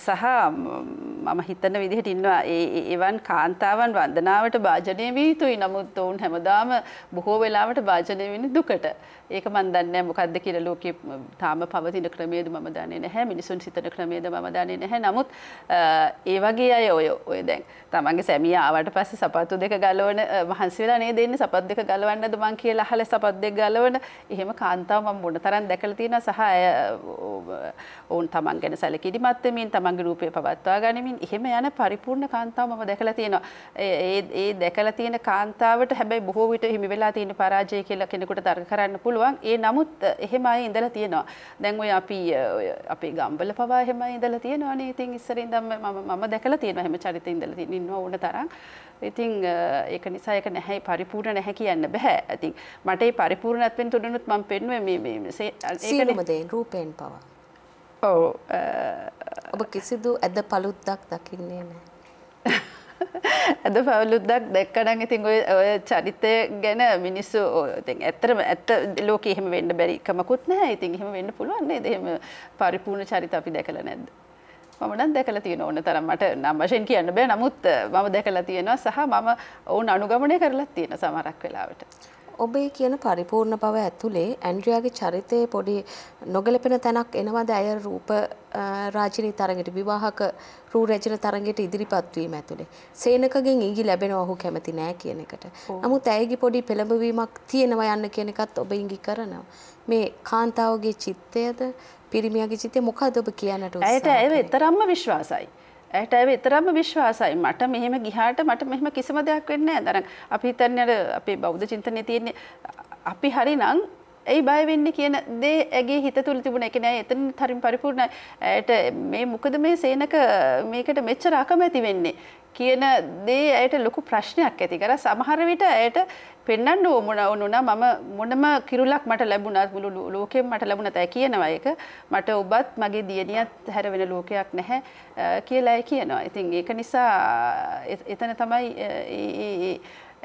සහ මම හිතන විදිහට ඉන්නවා. එවන් කාන්තාවන් වන්දනාවට භාජනය විය යුතුයි. නමුත් ඔවුන් හැමදාම බොහෝ වෙලාවට භාජනය වෙන්නේ දුකට. ඒක මම දන්නේ නැහැ මොකද්ද කියලා. ලෝකේ තාම පවතින ක්‍රමයේද මම දන්නේ නැහැ. මිනිසුන් සිතන ක්‍රමයේද මම දන්නේ නැහැ. නමුත් ඒ වගේ අය ඔය දැන් තමන්ගේ සැමියා ආවට පස්සේ සපත්තු දෙක ගලවන මහන්සි වෙලා නේද ඉන්නේ. සපත් දෙක ගලවන්නද මං කියලා අහලා සපත් දෙක ගලවන එහෙම කාන්තාව මම මොන තරම් දැකලා තියෙනවා. සහ ඔවුන් තමන් ගැන සැලකිලිමත් වෙමින් තමන්ගේ රූපය පවත්වා ගනිමින් එහෙම යන පරිපූර්ණ කාන්තාව මම දැකලා තියෙනවා. ඒ දැකලා තියෙන කාන්තාවට හැබැයි බොහෝ විට හිමි වෙලා තියෙන පරාජය කියලා කෙනෙකුට තර්ක කරන්න පුළුවන්. නමුත් එහෙම අය ඉඳලා තියෙනවා. දැන් ඔය අපි අපේ ගම්වල පවා එහෙම ඉඳලා තියෙනවානේ. ඉතින් ඉස්සරින්දම මම දැකලා තියෙනවා හැම චරිතෙ ඉඳලා තියෙනවා ඕන තරම්. ඉතින් ඒක නිසා ඒක නැහැ පරිපූර්ණ නැහැ කියන්න බෑ. ඉතින් මට ඒ පරිපූර්ණත්වෙන් තුඩුණුත් මම රූපයෙන් පවා ඔබ කිසිදු ඇද පළුද්දක් දකින්නේ නැහැ. ඇද පළුද්දක් දැක්කනම් ඉතින් ඔය චරිතය ගැන මිනිස්සු ඉතින් ඇත්තටම ඇත්ත ලෝකේ එහෙම වෙන්න බැරි කමකුත් නැහැ. ඉතින් එහෙම වෙන්න පුළුවන් නේද? එහෙම පරිපූර්ණ චරිත අපි දැකලා නැද්ද? මම නම් දැකලා තියෙනවා ඕන තරම්. මට නම් වශයෙන් කියන්න බෑ. නමුත් මම දැකලා තියෙනවා සහ මම ඔවුන් අනුගමනය කරලත් තියෙන සමහරක් වෙලාවට. ඔබේ කියන පරිපූර්ණ බව ඇතුලේ ඇන්ඩ්‍රියාගේ චරිතයේ පොඩි නොගැලපෙන තැනක් එනවාද? ඇය රූප රාජිනී තරඟයට විවාහක රූ රැජින තරඟයට ඉදිරිපත් වීම ඇතුලේ සේනකගෙන් ඉඟි ලැබෙනවා ඔහු කැමති නැහැ කියන එකට. නමුත් ඇයගේ පොඩි පෙළඹවීමක් තියෙනවා යන්න කියන එකත් ඔබ ඉඟි කරනවා. මේ කාන්තාවගේ චිත්තයද පිරිමියාගේ චිත්තය මොකද ඔබ කියන්නට උත්සාහ කරන්නේ? ඇයට ඒතරම්ම විශ්වාසයි. ඇයට ඒතරම්ම විශ්වාසයි. මට මෙහෙම ගිහාට මට මෙහෙම කිසිම දෙයක් වෙන්නේ නැහැ. දැන් අපි හිතන්නේ අර අපේ බෞද්ධ චින්තනයේ තියෙන්නේ අපි හරිනම් ඇයි බය වෙන්නේ කියන දේ ඇගේ හිත තුල තිබුණා. ඒ කියන්නේ එතන තරින් පරිපූර්ණයි. ඇයට මේ මොකද මේ සේනක මේකට මෙච්චර අකමැති වෙන්නේ කියන දේ ඇයට ලොකු ප්‍රශ්නයක් ඇති කරා. සමහර විට ඇයට පෙන්නන්න ඕනුණා මම මොනම කිරුලක් මට ලැබුණත් මුළු ලෝකෙම මට ලැබුණත් ඇයි කියනවා. ඒක මට ඔබත් මගේ දියණියත් හැර වෙන ලෝකයක් නැහැ කියලා ඇයි කියනවා. ඉතින් ඒක නිසා එතන තමයි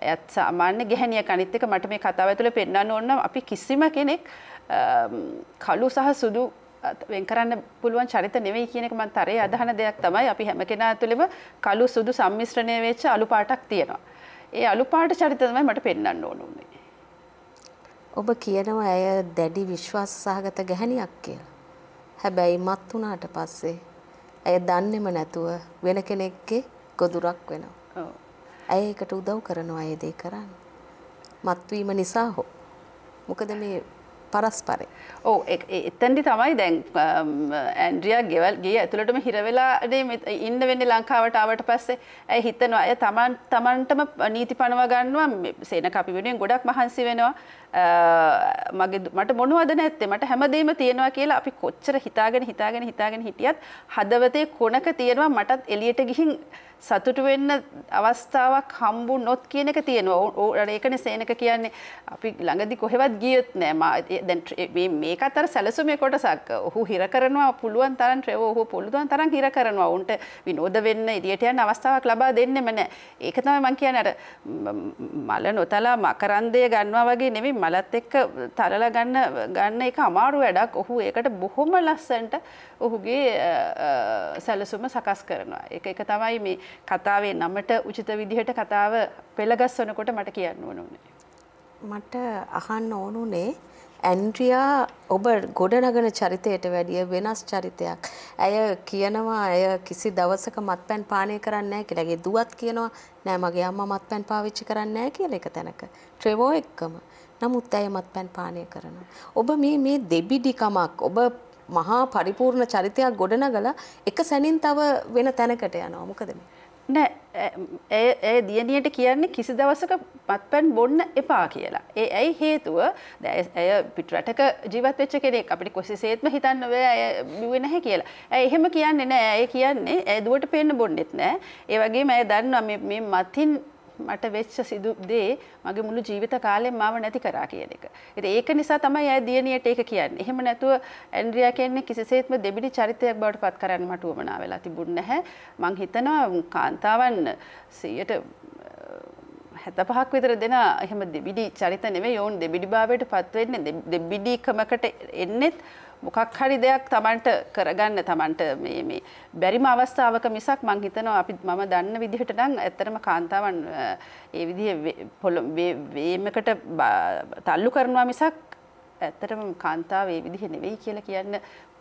ඇත් සාමාන්‍ය ගැහණිය කණිත් එක මට මේ කතාව ඇතුළේ පෙන්නන්න ඕන නම් අපි කිසිම කෙනෙක් කළු සහ සුදු වෙන් කරන්න පුළුවන් චරිත නෙවෙයි කියන එක මම තරයේ අදහන දෙයක් තමයි. අපි හැම කෙනා ඇතුළේම කළු සුදු සම්මිශ්‍රණය වෙච්ච අලු පාටක් තියෙනවා. ඒ අලුපාට චරිත තමයි මට පෙන්වන්න ඕන උනේ. ඔබ කියනවා ඇය දැඩි විශ්වාස සහගත ගැහණියක් කියලා. හැබැයි මත් වුණාට පස්සේ ඇය දන්නේම නැතුව වෙන කෙනෙක්ගේ ගොදුරක් වෙනවා. ඔව්. ඇය ඒකට උදව් කරනවා ඒ දේ කරන්න. මත් වීම නිසා හෝ. මොකද මේ පරස්පරේ. ඔව් එතෙන්දි තමයි දැන් ඇන්ඩ්‍රියා ගෙවල් ගියේ ඇතුළටම හිර වෙලානේ ඉන්න වෙන්නේ ලංකාවට ආවට පස්සේ. ඇයි හිතනවා අය තමන්ටම නීති පනව ගන්නවා. සේනක අපි වෙනුවෙන් ගොඩක් මහන්සි වෙනවා. මට මොනවද නැත්තේ මට හැමදේම තියෙනවා කියලා අපි කොච්චර හිතාගෙන හිටියත් හදවතේ කොනක තියෙනවා මටත් එළියට ගිහින් සතුටු වෙන්න අවස්ථාවක් හම්බුනොත් කියන එක තියෙනවා. ඒකනේ සේනක කියන්නේ අපි ළඟදී කොහෙවත් ගියොත් නෑ. දැන් මේකත් අර සැලසුමේ කොටසක්. ඔහු හිර කරනවා පුළුවන් තරම් ට්‍රෙවෝ ඔහු පුළුවන් තරම් හිර කරනවා. උන්ට විනෝද වෙන්න එළියට යන අවස්ථාවක් ලබා දෙන්නෙම නෑ. ඒක තමයි මම කියන්නේ අර මල නොතලා මකරන්දය ගන්නවා වගේ නෙමෙයි. මලත් එක්ක තරලා ගන්න එක අමාරු වැඩක්. ඔහු ඒකට බොහොම ලස්සනට ඔහුගේ සැලසුම සකස් කරනවා. ඒක තමයි මේ කතාවේ නමට උචිත විදිහට කතාව පෙළගස්වනකොට මට කියන්න ඕන උනේ. මට අහන්න ඕනුනේ ඇන්ඩ්‍රියා ඔබ ගොඩනගන චරිතයට වැඩිය වෙනස් චරිතයක්. ඇය කියනවා ඇය කිසි දවසක මත්පැන් පානය කරන්නේ නැහැ කියලා. ඒ දුවත් කියනවා නෑ මගේ අම්මා මත්පැන් පාවිච්චි කරන්නේ නැහැ කියලා එක තැනක. ට්‍රෙවෝ එක්කම. නමුත් ඇය මත්පැන් පානය කරනවා. ඔබ මේ දෙබිඩිකමක් ඔබ මහා පරිපූර්ණ චරිතයක් ගොඩනගලා එක සැනින් තව වෙන තැනකට යනවා. මොකද මේ? නෑ දියණියට කියන්නේ කිසි දවසක මත්පැන් බොන්න එපා කියලා. ඒ ඇයි හේතුව? ඇය පිටරටක ජීවත් වෙච්ච කෙනෙක්. අපිට කොහොසේත්ම හිතන්න බෑ ඇය බිව්වේ නැහැ කියලා. ඇයි එහෙම කියන්නේ නෑ. ඇය කියන්නේ ඇය දුවට පේන්න බොන්නෙත් නෑ. ඒ වගේම ඇය දන්නවා මේ මතින් මට වෙච්ච සිදු දේ මගේ මුළු ජීවිත කාලෙම මාව නැති කරා කියන එක. ඉතින් ඒක නිසා තමයි ඇය දියණියට ඒක කියන්නේ. එහෙම නැතුව ඇන්ඩ්‍රියා කියන්නේ කිසිසේත්ම දෙබිඩි චරිතයක් බවට පත් කරන්න මට උවමනා වෙලා තිබුණ නැහැ. මං හිතනවා කාන්තාවන් 75% විතර දෙන එහෙම දෙබිඩි චරිත නෙමෙයි. ඕන් දෙබිඩි භාවයට පත් වෙන්නේ දෙබිඩිකමකට එන්නෙත් මොකක් හරි දෙයක් Tamanට කරගන්න Tamanට මේ බැරිම අවස්ථාවක මිසක් මං හිතනවා මම දන්න විදිහට නම් ඇත්තටම කාන්තාවන් ඒ විදිහේ වේමකට තල්ලු කරනවා මිසක් ඇත්තටම කාන්තාව ඒ විදිහ නෙවෙයි කියලා කියන්න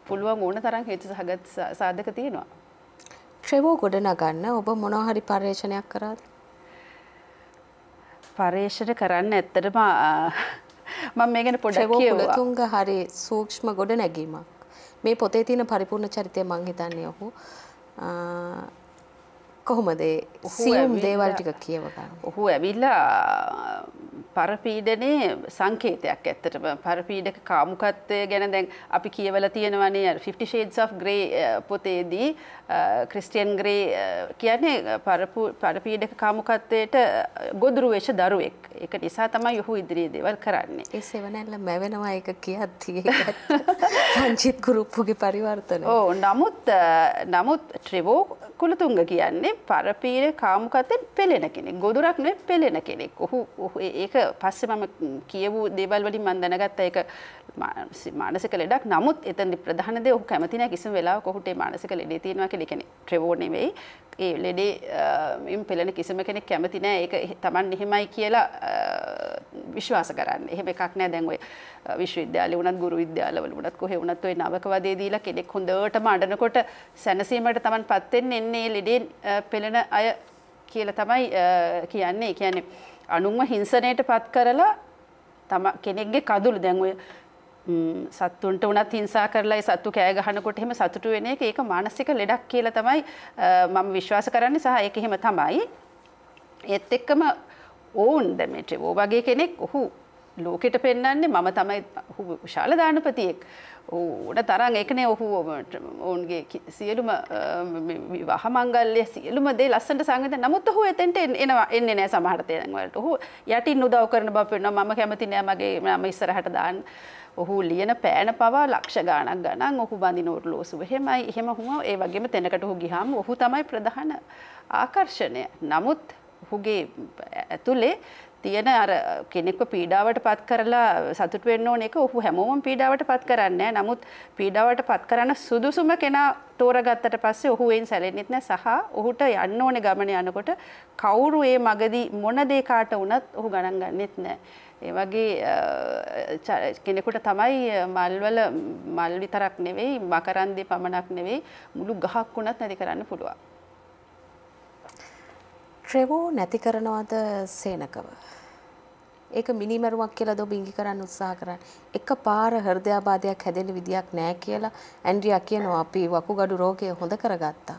පුළුවන්. ඕන තරම් හේතු සහගත සාධක තියෙනවා. ත්‍රිවෝ ගොඩනගන්න ඔබ මොනවා හරි පරිශ්‍රණයක් කරාද? පරිශ්‍රණ කරන්න ඇත්තටම මම මේ ගැන පොඩ්ඩක් කියවුවා. තුංග හරි සූක්ෂම ගොඩ නැගීමක්. මේ පොතේ තියෙන පරිපූර්ණ චරිතය මං හිතන්නේ ඔහු කොහොමද සියුම් දේවල් ටික කියව ගන්න. ඔහු ඇවිල්ලා පරපීඩනේ සංකේතයක්. ඇත්තටම පරපීඩක කාමුකත්වය ගැන දැන් අපි කියවලා තියෙනවානේ 50 shades of grey පොතේදී ක්‍රිස්ටියන් ග්‍රේ කියන්නේ පරපීඩක කාමුකත්වයට ගොදුරු වෙච්ච දරුවෙක්. ඒක නිසා තමයි ඔහු ඉදිරියේ දේවල් කරන්නේ. ඒ සෙවණැල්ල මැවෙනවා ඒක කියද්දී සංජිත් ගුරුප්පුගේ පරිවර්තන. ඔව් නමුත් ට්‍රිවෝ කුලතුංග කියන්නේ පරපීඩක කාමුකත්වයෙන් පෙළෙන කෙනෙක්. ගොදුරක් නෙවෙයි පෙළෙන කෙනෙක්. ඔහු ඒක පස්සේ මම කියවූ දේවල් වලින් මම දැනගත්තා ඒක මානසික ලෙඩක්. නමුත් එතනදී ප්‍රධාන දේ ඔහු කැමති නැහැ කිසිම වෙලාවක ඔහුට ඒ මානසික ලෙඩේ තියෙනවා කියලා. ඒ කියන්නේ ට්‍රෙවෝ නෙවෙයි. ඒ ලෙඩේ මින් පෙළෙන කිසිම කෙනෙක් කැමති නැහැ. ඒක Taman එහෙමයි කියලා විශ්වාස කරන්නේ. එහෙම එකක් නැහැ. දැන් ඔය විශ්වවිද්‍යාලේ වුණත් ගුරු විද්‍යාලවල වුණත් කොහේ වුණත් ඔය නවක වදේ දීලා කෙනෙක් හොඳටම අඬනකොට සැනසීමට Tamanපත් වෙන්නේ එන්නේ ලෙඩේ පෙළෙන අය කියලා තමයි කියන්නේ. ඒ කියන්නේ අනුන්ව හිංසනයට පත් කරලා තම කෙනෙක්ගේ කඳුළු දැන් ඔය සත්තුන්ට උනත් හිංසා කරලා ඒ සත්තු කෑ ගහනකොට එහෙම සතුටු වෙන එක ඒක මානසික ලෙඩක් කියලා තමයි මම විශ්වාස කරන්නේ. සහ ඒක එහෙම තමයි. ඒත් එක්කම ඕන් දෙමෙටි වගේ කෙනෙක් ඔහු ලෝකෙට පෙන්වන්නේ මම තමයි ඔහු විශාල දානපතියෙක්. ඕන තරම් ඒකනේ ඔහු ඔවුන්ගේ සියලුම විවාහ මංගල්‍ය සියලුම දේ ලස්සනට සංගත. නමුත් ඔහු එතෙන්ට එන්නේ නැහැ සමහර තැන් වලට. ඔහු යටින් උදව් කරන බව පෙන්වනවා. මම කැමති නෑ මගේ මම ඉස්සරහට දාන්න. ඔහු ලියන පෑන පවා ලක්ෂ ගණන් ගණන් ඔහු බඳින ඔරලෝසුව එහෙමයි. එහෙම වුණා. ඒ වගේම තැනකට ඔහු ගිහම ඔහු තමයි ප්‍රධාන ආකර්ෂණය. නමුත් ඔහුගේ ඇතුලේ තියෙන අර කෙනෙක්ව පීඩාවට පත් කරලා සතුට වෙන්න ඕන එක ඔහු හැමෝම පීඩාවට පත් කරන්නේ නැහැ. නමුත් පීඩාවට පත් කරන සුදුසුම කෙනා තෝරගත්තට පස්සේ ඔහු එයින් සැලෙන්නෙත් නැහැ. සහ ඔහුට යන්න ඕනේ ගමන යනකොට කවුරු ඒ මගදී මොන දේ කාට වුණත් ඔහු ගණන් ගන්නෙත් නැහැ. ඒ වගේ කෙනෙකුට තමයි මල් විතරක් නෙවෙයි මකරන්දේ පමණක් නෙවෙයි මුළු ගහක් වුණත් නැති කරන්න පුළුවන්. ත්‍රිවෝ නැති කරනවද සේනකව? ඒක මිනිමරුවක් කියලා ඔබ ඉඟි කරන්න උත්සාහ කරන්නේ. එකපාර හෘදයාබාධයක් හැදෙන්න විදියක් නැහැ කියලා ඇන්ඩ්‍රියා කියනවා. අපි වකුගඩු රෝගය හොඳ කරගත්තා.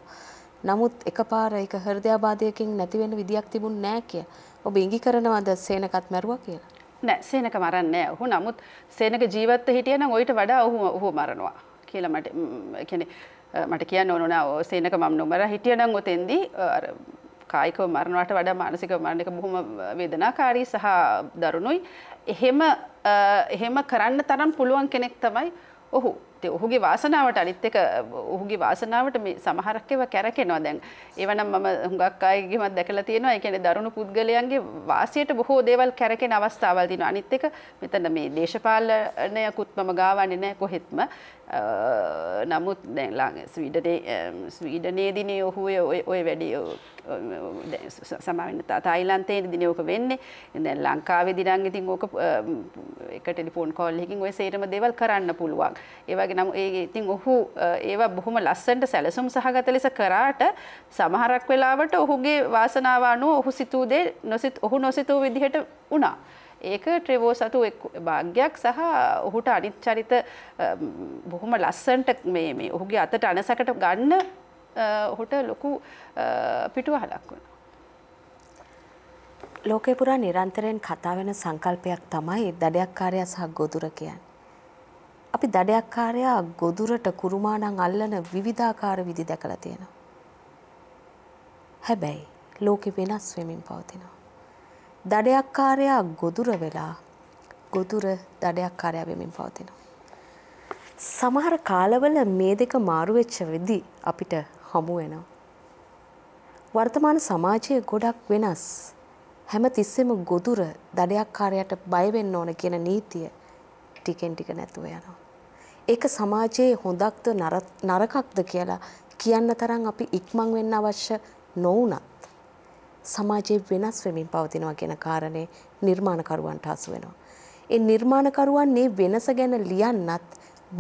නමුත් එකපාර ඒක හෘදයාබාධයකින් නැති වෙන්න විදියක් තිබුණ නැහැ කියලා. ඔබ ඉඟි කරනවද සේනකත් මරුවා කියලා? නෑ සේනක මරන්නේ නැහැ. ඔහු නමුත් සේනක ජීවත්ව හිටියා නම් ඊට වඩා ඔහු මරනවා කියලා මට කියන්න ඕන නෑ. සේනක මම නොමර හිටියා නම් ඔතෙන්දී අර කායිකව මරණයට වඩා මානසික මරණ එක බොහොම වේදනාකාරී සහ දරුණුයි. එහෙම කරන්න තරම් පුළුවන් කෙනෙක් තමයි ඔහු. ते ओहुगे वासनावट अनित एक ओहुगे वासनावट में समहारक्केव කැරකෙනවා දැන් එවනම් මම හුඟක් අයගේ මම දැකලා තියෙනවා ඒ කියන්නේ දරුණු පුද්ගලයන්ගේ වාසියට බොහෝ දේවල් කැරකෙන අවස්ථාවල් තියෙනවා අනිත් එක මෙතන මේ දේශපාලනයකුත් මම ගාවන්නේ නැහැ කොහෙත්ම නමුත් දැන් ස්වීඩනයේදීනේ ඔහු ඔය වැඩි සමාවෙන්න තායිලන්තයේදීනේ ඕක වෙන්නේ දැන් ලංකාවේදී නම් ඉතින් ඕක එක ටෙලිෆෝන් කෝල් එකකින් ඔය සේරම දේවල් කරන්න පුළුවන් ඒ बहुम लस्संट सैलसुम सहगत कराट समहरक्वेलावट ओहुगे वासनावानु ओहु सितुदे नोसित ओहु नोसितो विधियट उणा एक ट्रेवो सतु एक भाग्यक सह ओहुट अनिचारित बहुम लस्संट मे ओहुगे अतट अनसकट गण्ण ओहुट लोकु पिटुव हलक्कुणा लोके पुरा निरंतरें कथा वेन संकल्पයක් තමයි දඩයක්කාරයා සහ ගොදුර කියන්නේ අපි දඩයක්කාරයා ගොදුරට කුරුමානම් අල්ලන විවිධාකාර විදි දැකලා තියෙනවා. හැබැයි ලෝකෙ වෙනස් වෙමින් පවතිනවා. දඩයක්කාරයා ගොදුර වෙලා ගොදුර දඩයක්කාරයා වෙමින් පවතිනවා. සමහර කාලවල මේ දෙක මාරු වෙච්ච වෙදි අපිට හමු වෙනවා. වර්තමාන සමාජයේ ගොඩක් වෙනස්. හැමතිස්සෙම ගොදුර දඩයක්කාරයාට බය වෙන්න ඕන කියන නීතිය ටිකෙන් ටික නැතුව යනවා. ඒක සමාජයේ හොඳක්ද නරකක්ද කියලා කියන්න තරම් අපි ඉක්මන් වෙන්න අවශ්‍ය නොවුණත් සමාජයේ වෙනස් වෙමින් පවතිනවා කියන කාරණේ නිර්මාණකරුවන්ට හසු වෙනවා. ඒ නිර්මාණකරුවන් මේ වෙනස ගැන ලියන්නත්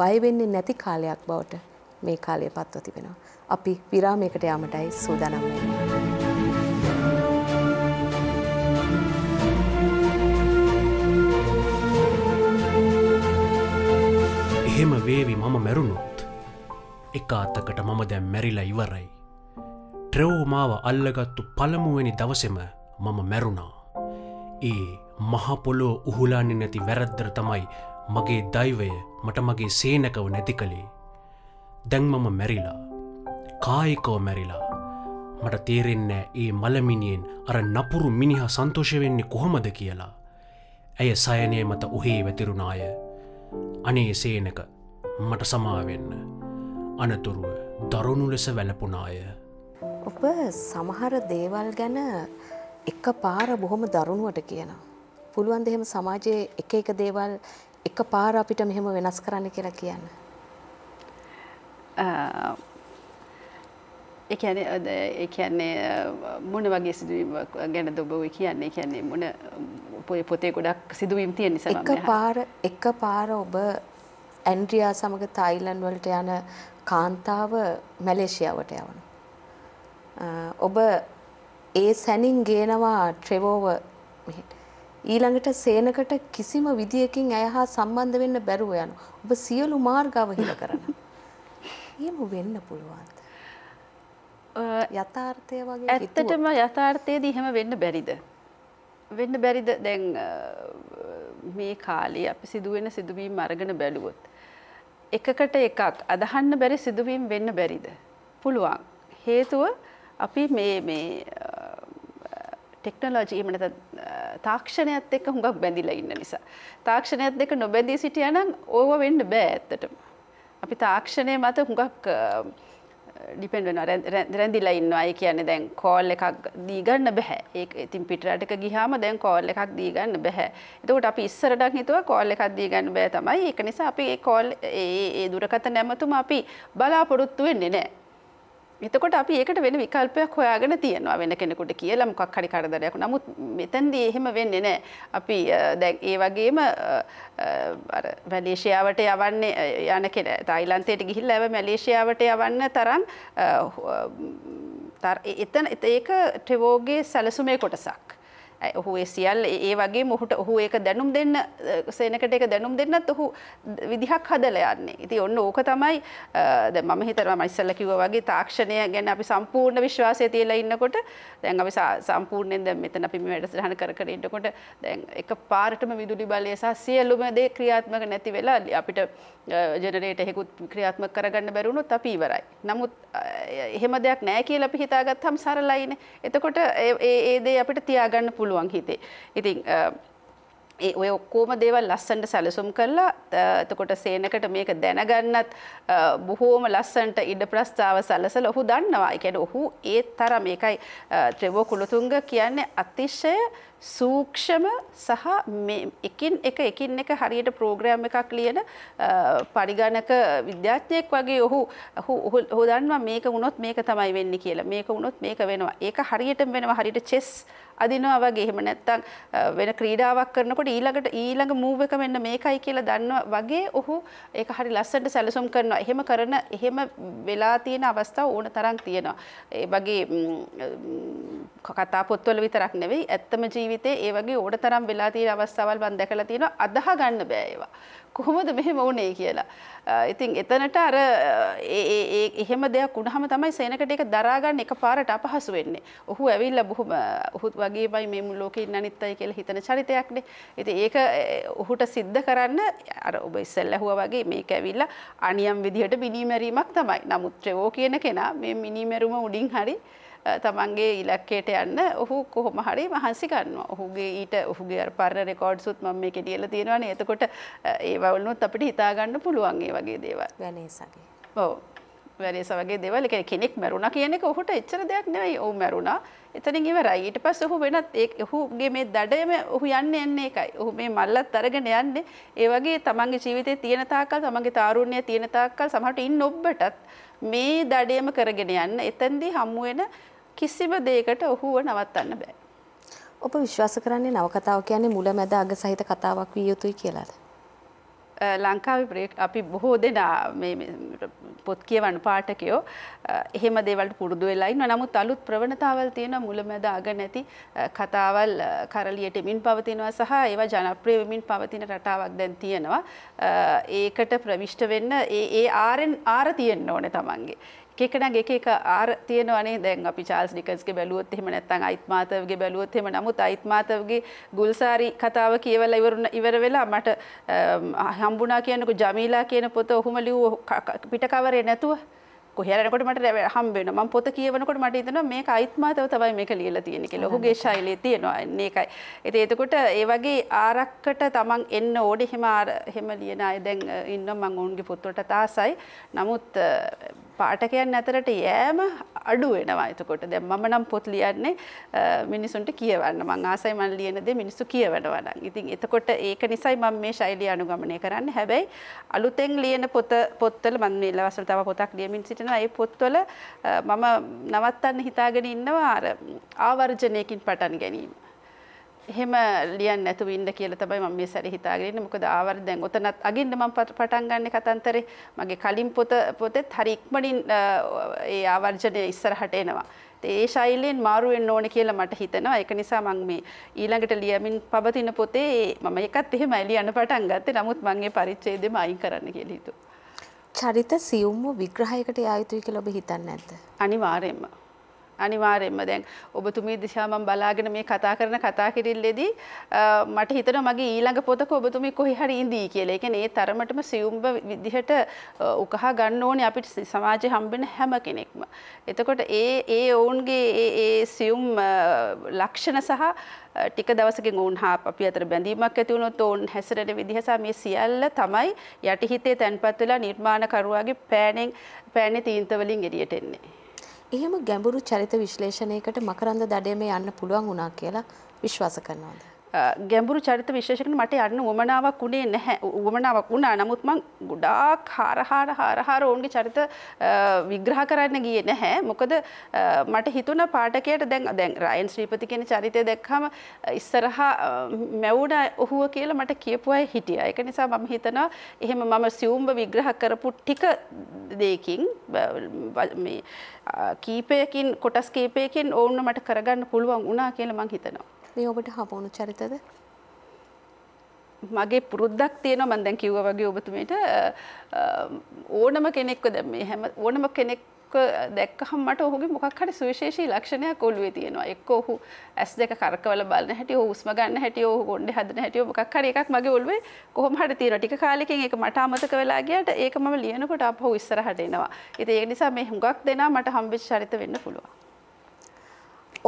බය වෙන්නේ නැති කාලයක් බවට මේ කාලය පත්ව තිබෙනවා. අපි විරාමයකට යාමටයි සූදානම් වෙන්නේ. එහෙම වේවි මම මැරුණොත් එක අතකට මම දැන් මැරිලා ඉවරයි ට්‍රෙවෝ මාව අල්ලගත්තු පළමුවෙනි දවසේම මම මැරුණා ඒ මහ පොළොව උහුලන්නේ නැති වැරද්දර තමයි මගේ දෛවය මට මගේ සේනකව නැති කළේ දැන් මම මැරිලා කායිකව මැරිලා මට තේරෙන්නේ මේ මලමිනියෙන් අර නපුරු මිනිහා සන්තෝෂ වෙන්නේ කොහොමද කියලා ඇය සයනේ මත උහි වැතිරුණාය අනේ සේනක මට සමා වෙන්න අනතුරුව දරුණු ලෙස වැළපුණාය ඔබ සමහර දේවල් ගැන එකපාර බොහොම දරුණුවට කියනවා පුළුවන් ද එහෙම සමාජයේ එක එක දේවල් එකපාර අපිට මෙහෙම වෙනස් කරන්න කියලා කියන ඒ කියන්නේ මොන වගේ සිදුවීමක් ගැනද ඔබ කියන්නේ කියන්නේ මොන පොතේ ගොඩක් සිදුවීම් තියෙන නිසා මම එකපාර ඔබ ඇන්ඩ්‍රියා සමග තායිලන්ඩ් වලට යන කාන්තාව මැලේසියාවට යවනවා ඔබ ඒ සැනින් ගේනවා ට්‍රෙවෝව මෙහෙට ඊළඟට සේනකට කිසිම විදියකින් ඇයහා සම්බන්ධ වෙන්න බැරුව යනවා ඔබ සියලු මාර්ග අවහිර කරනවා එහෙම වෙන්න පුළුවන් යථාර්ථය වගේ ඇත්තටම යථාර්ථයේදී එහෙම වෙන්න බැරිද දැන් මේ කාලේ අපි සිදුවෙන සිදුවීම් අරගෙන බැලුවොත් එකකට එකක් අදහන්න බැරි සිදුවීම් වෙන්න බැරිද පුළුවන් හේතුව අපි මේ ටෙක්නොලොජි එහෙම නැත්නම් තාක්ෂණයත් එක්ක හුඟක් බැඳිලා ඉන්න නිසා තාක්ෂණයත් එක්ක නොබැඳී සිටියානම් ඕව වෙන්න බෑ ඇත්තටම අපි තාක්ෂණය මත හුඟක් डिपेंड වෙනවා රැඳිලා ඉන්නවා ඒ කියන්නේ දැන් කෝල් එකක් දී ගන්න බෑ ඒක ඉතින් පිටරටක ගියාම දැන් කෝල් එකක් දී ගන්න බෑ එතකොට අපි ඉස්සරට හිතුවා කෝල් එකක් දී ගන්න බෑ තමයි ඒක නිසා අපි ඒ කෝල් ඒ දුරකථන නැමතුම අපි බලාපොරොත්තු වෙන්නේ නැහැ එතකොට අපි ඒකට වෙන විකල්පයක් හොයාගෙන තියනවා වෙන කෙනෙකුට කියලා මොකක් හරි කරදරයක් නමුත් මෙතෙන්දී එහෙම වෙන්නේ නැහැ අපි දැන් ඒ වගේම අර මැලේසියාවට යවන්නේ යන කෙනා තායිලන්තයට ගිහිල්ලා එව මැලේසියාවට යවන්න තරම් එතන ඒක ට්‍රෙවෝගේ සැලසුමේ කොටසක්. ඔහු ඒ සියල්ල ඒ වගේම ඔහුට ඔහු ඒක දැනුම් දෙන්න සේනකට ඒක දැනුම් දෙන්නත් ඔහු විදිහක් හදලා යන්නේ. ඉතින් ඔන්න ඕක තමයි දැන් මම හිතනවා මම ඉස්සෙල්ලා කිව්වා වගේ තාක්ෂණය ගැන අපි සම්පූර්ණ විශ්වාසය තියලා ඉන්නකොට දැන් අපි සම්පූර්ණයෙන් දැන් මෙතන අපි මේ වැඩසටහන කර ඉන්නකොට දැන් එකපාරටම විදුලි බලය සහ සියලුම දේ ක්‍රියාත්මක නැති වෙලා අපිට ජෙනරේටර් එකකුත් ක්‍රියාත්මක කරගන්න බැරි වුණොත් අපි ඉවරයි. නමුත් එහෙම දෙයක් නැහැ කියලා අපි හිතාගත්තාම සරලයිනේ. එතකොට ඒ දේ අපිට තියාගන්න පුළුවන් හිතේ. ඉතින් ඔය ඔක්කොම දේවල් ලස්සනට සැලසුම් කරලා එතකොට සේනකට මේක දැනගන්නත් බොහෝම ලස්සනට ඉඩ ප්‍රස්තාව සැලසලා ඔහු දන්නවා. ඒ කියන්නේ ඔහු ඒ තරම මේකයි ත්‍රිවෝ කුලතුංග කියන්නේ අතිශය සූක්ෂම සහ මේ එකින් එක හරියට ප්‍රෝග්‍රෑම් එකක් ලියන පරිගණක විද්‍යාඥයෙක් වගේ ඔහු දන්නවා මේක වුණොත් මේක තමයි වෙන්නේ කියලා. මේක වුණොත් මේක වෙනවා. ඒක හරියටම වෙනවා. හරියට චෙස් අදිනවා වගේ. එහෙම නැත්නම් වෙන ක්‍රීඩාවක් කරනකොට ඊළඟ මූව් එක මෙන්න මේකයි කියලා දන්නවා වගේ ඔහු ඒක හරි ලස්සනට සැලසුම් කරනවා. එහෙම වෙලා තියෙන අවස්ථා ඕන තරම් තියෙනවා. ඒ වගේ කතා පොත්වල විතරක් නෙවෙයි ඇත්තම ජීවිතේ ඒ වගේ ඕන තරම් වෙලා තියෙන අවස්ථාවල් මම දැකලා තියෙනවා. අදාහ ගන්න බෑ ඒවා. කොහොමද මෙහෙම වුනේ කියලා. ඉතින් එතනට අර එහෙම දෙයක් වුණාම තමයි සේනකට ඒක දරා ගන්න එකපාරට අපහසු වෙන්නේ. ඔහු ඇවිල්ලා බොහොම ඔහුත් වගේමයි මේ මුළු ලෝකේ ඉන්න අනිත් අය කියලා හිතන චරිතයක්නේ. ඉතින් ඒක ඔහුට සිද්ධ කරන්න අර ඔබ ඉස්සෙල්ලා හුවා වගේ මේක ඇවිල්ලා අනියම් විදිහට මිනිමැරීමක් තමයි. නමුත් ත්‍රෙවෝ කියන කෙනා මේ මිනිමැරුම උඩින් හරි තමන්ගේ ඉලක්කයට යන්න ඔහු කොහොම හරි මහන්සි ගන්නවා. ඔහුගේ අර පරණ රෙකෝඩ්ස් උත් මම මේකේ ලියලා තියෙනවානේ. එතකොට ඒවා වුණොත් අපිට හිතා ගන්න පුළුවන් මේ වගේ දේවල්. වැනේසගේ. ඔව්. වැනේස වගේ දේවල් කෙනෙක් මැරුණා කියන එක ඔහුට එච්චර දෙයක් නෙවෙයි. ඔහු මැරුණා. එතනින් ඉවරයි. ඊට පස්සේ ඔහු වෙනත් ඔහුගේ මේ දඩයම ඔහු යන්නේ එකයි. ඔහු මේ මල්ලත් අරගෙන යන්නේ. ඒ වගේ තමන්ගේ ජීවිතේ තියෙන තාක්කල් තමන්ගේ තාරුණ්‍යය තියෙන තාක්කල් සමහරට ඉන්න ඔබටත් මේ දඩයම කරගෙන යන්න. එතෙන්දී හමු වෙන කිසිම දෙයකට ඔහුව නවත්තන්න බෑ. ඔබ විශ්වාස කරන්නේ නවකතාව කියන්නේ මුලැමැද අග සහිත කතාවක් විය යුතුයි කියලාද? ලංකාවේ අපි බොහෝ දෙනා මේ පොත් කියවන පාඨකයෝ එහෙම දේවල් පුරුදු වෙලා ඉන්නවා. නමුත් අලුත් ප්‍රවණතාවල් තියෙනවා මුලැමැද අග නැති කතාවල් කරලියට එමින් පවතිනවා සහ ඒවා ජනප්‍රිය වෙමින් පවතින රටාවක් දැන් තියෙනවා. ඒකට ප්‍රවිෂ්ඨ වෙන්න ඒ ආර තියෙන්න ඕනේ තමන්ගේ. එකකනගේ එක ආර තියෙනවනේ. දැන් අපි චාල්ස් ඩිකන්ස්ගේ බැලුවොත් එහෙම නැත්නම් අයිත් මාතවගේ බැලුවොත් එහෙම. නමුත් අයිත් මාතවගේ ගුල්සාරි කතාව කියවලා ඉවර වෙලා මට හම්බුණා කියනකො ජමීලා කියන පොත ඔහුම ලිව්ව පිටකවරේ නැතුව කොහේ යනකොට මට හම්බ වෙනවා. මම පොත කියවනකොට මට හිතෙනවා මේක අයිත් මාතව තමයි මේක ලියලා තියෙන්නේ කියලා. ඔහුගේ ශෛලියේ තියෙනවා. එන්නේ ඒකයි. ඉතින් එතකොට ඒ වගේ ආරක්කට තමන් එන්න ඕනේ. එහෙම ලියන අය දැන් ඉන්නවා. මම ඔවුන්ගේ පොත්වලට තාසයි. නමුත් පාඨකයන් අතරට යෑම අඩු වෙනවා. එතකොට දැන් මම නම් පොත් ලියන්නේ මිනිසුන්ට කියවන්න. මම ආසයි මම ලියන දේ මිනිස්සු කියවනවා නම්. ඉතින් එතකොට ඒක නිසායි මම මේ ශෛලිය අනුගමනය කරන්නේ. හැබැයි අලුතෙන් ලියන පොත්වල මම මේ දවස්වල තව පොතක් ලියමින් සිටින ඒ පොත්වල මම නවත්තන්න හිතාගෙන ඉන්නවා අර ආවර්ජනයකින් පටන් ගැනීම. එහෙම ලියන්න නැතුව ඉන්න කියලා තමයි මම මේ සැරේ හිතාගෙන ඉන්නේ. මොකද ආවර්ජ දැන් ඔතනත් අගින්න මම පටන් ගන්න කතන්තරේ. මගේ කලින් පොතෙත් හරි ඉක්මනින් ඒ ආවර්ජනය ඉස්සරහට එනවා. ඒ ශෛලයෙන් මාරු වෙන්න ඕනේ කියලා මට හිතෙනවා. ඒක නිසා මම මේ ඊළඟට ලියමින් පවතින පොතේ මම එකත් එහෙම ලියන්න පටන් ගත්තේ. නමුත් මම ඒ පරිච්ඡේදෙම අයින් කරන්න කියලා හිතුවා. චරිත සියුම්ව විග්‍රහයකට යා යුතුයි කියලා ඔබ හිතන්නේ නැද්ද? අනිවාර්යයෙන්ම දැන් ඔබතුමී දිශා මම බලාගෙන මේ කතා කරන කතා කිරිල්ලේදී මට හිතෙනවා මගේ ඊළඟ පොතක ඔබතුමී කොහේ හරි ඉඳී කියලා. ඒ කියන්නේ ඒ තරමටම සියුම්ව විදිහට උකහා ගන්න ඕනේ අපිට සමාජයේ හම්බෙන හැම කෙනෙක්ම. එතකොට ඒ ඔවුන්ගේ ඒ සියුම් ලක්ෂණ සහ ටික දවසකින් ඔවුන් හා අපි අතර බැඳීමක් ඇති වුණොත් ඔවුන් හැසිරෙන විදිහ සහ මේ සියල්ල තමයි යටිහිතේ තැන්පත් වෙලා නිර්මාණකරුවාගේ පෑනේ තීන්ත වලින් එළියට එන්නේ. එහෙම ගැඹුරු චරිත විශ්ලේෂණයකට මකරන්ද දඩයම යන්න පුළුවන් වුණා කියලා විශ්වාස කරනවාද? ගැඹුරු චරිත විශ්ලේෂණයකට මට යන්න උවමනාවක් උනේ නැහැ. උවමනාවක් වුණා. නමුත් මම ගොඩාක් හරහාර ඔවුන්ගේ චරිත විග්‍රහ කරන්න ගියේ නැහැ. මොකද මට හිතුණා පාඨකයට දැන් රයන් ශ්‍රීපති කියන චරිතය දැක්කම ඉස්සරහා මැවුණා ඔහුව කියලා මට කියපු අය හිටියා. ඒක නිසා මම හිතනවා එහෙම මම සියුම්ව විග්‍රහ කරපු ටික දෙකකින් මේ කීපයකින් කොටස් කීපයකින් ඔවුන් මට කරගන්න පුළුවන් වුණා කියලා මම හිතනවා. මේ ඔබට හපවුණු චරිතද? මගේ පුරුද්දක් තියෙනවා. මම දැන් කිව්වා වගේ ඔබතුමීට ඕනම කෙනෙක්ව දැන් මේ හැම ඕනම කෙනෙක්ව දැක්කහම මට ඔහුගේ මොකක් හරි සුවිශේෂී ලක්ෂණයක් ඔළුවේ තියෙනවා. එක්ක ඔහු ඇස් දෙක කරකවල බලන හැටි, ඔහු හුස්ම ගන්න හැටි, ඔහු කොණ්ඩේ හදන හැටි, මොකක් හරි එකක් මගේ ඔළුවේ කොහොම හරි තියෙනවා. ටික කාලෙකින් ඒක මට අමතක වෙලා ගියාට ඒක මම ලියනකොට අපහු ඉස්සරහට එනවා. ඉතින් ඒ නිසා මේ හුඟක් දෙනා මට හම්බෙච්ච චරිත වෙන්න පුළුවන්.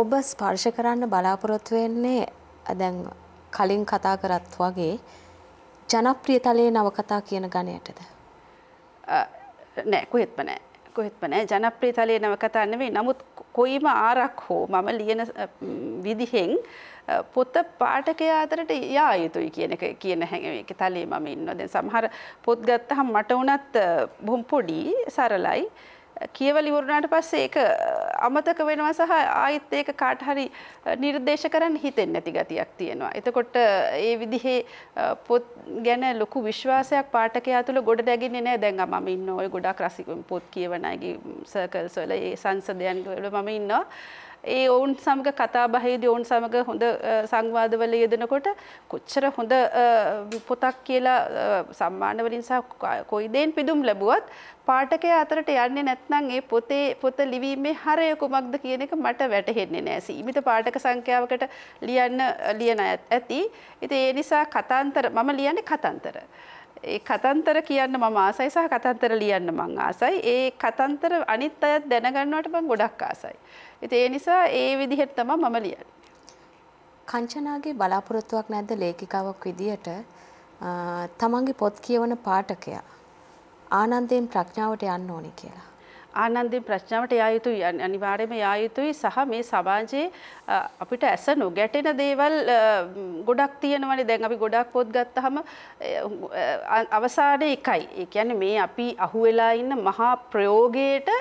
ඔබ ස්පර්ශ කරන්න බලාපොරොත්තු වෙන්නේ දැන් කලින් කතා කරත් වගේ ජනප්‍රිය තලයේ නවකතා කියන ගණයටද? නෑ කොහෙත්ම නෑ ජනප්‍රිය තලයේ නවකතා නෙවෙයි. නමුත් කොයිම ආරක් හෝ මම ලියන විදිහෙන් පොත පාඨකයා අතරට යා යුතුයි කියන එක කියන හැඟීමක තලයේ මම ඉන්නවා. දැන් සමහර පොත් ගත්තහම මට උනත් බොහොම පොඩි සරලයි කියවලි වුණාට පස්සේ ඒක අමතක වෙනවා සහ ආයෙත් ඒක කාට හරි නිර්දේශ කරන්න හිතෙන්නේ නැති ගතියක් තියෙනවා. එතකොට ඒ විදිහේ පොත් ගැන ලොකු විශ්වාසයක් පාඨකයා තුළ ගොඩ නැගෙන්නේ නැහැ. දැන් මම ඉන්න ඔය ගොඩක් රසික පොත් කියවන අයගේ සර්කල්ස් වල ඒ සංසදයන් වල මම ඉන්නවා. ඒ ඔවුන් සමග කතා බහේදී ඔවුන් සමග හොඳ සංවාදවල යෙදෙනකොට කොච්චර හොඳ පොතක් කියලා සම්මාන වලින් සහ කොයි දේන් පිදුම් ලැබුවත් පාඨකයා අතරට යන්නේ නැත්නම් ඒ පොත ලිවීමේ හරය කුමක්ද කියන එක මට වැටහෙන්නේ නැහැ. සීමිත පාඨක සංඛ්‍යාවකට ලියන ඇති. ඉතින් ඒ නිසා කතාන්තර මම ලියන්නේ කතාන්තර. ඒ කතන්තර කියන්න මම ආසයි සහ කතන්තර ලියන්න මම ආසයි. ඒ කතන්තර අනිත් අය දැනගන්නවට මම ගොඩක් ආසයි. ඉතින් ඒ නිසා ඒ විදිහට තමයි මම ලියන්නේ. කංචනාගේ බලාපොරොත්තුවක් නැද්ද ලේඛිකාවක් විදියට තමන්ගේ පොත් කියවන පාඨකයා ආනන්දයෙන් ප්‍රඥාවට යන්න ඕනේ කියලා? ආනන්දයෙන් ප්‍රඥාවට යා යුතුයි, අනිවාර්යයෙන්ම යා යුතුයි. සහ මේ සමාජයේ අපිට ඇස නොගැටෙන දේවල් ගොඩක් තියෙනවානේ. දැන් අපි ගොඩක් පොත් ගත්තාම අවසානයේ එකයි. ඒ කියන්නේ මේ අපි අහුවෙලා ඉන්න මහා ප්‍රයෝගයට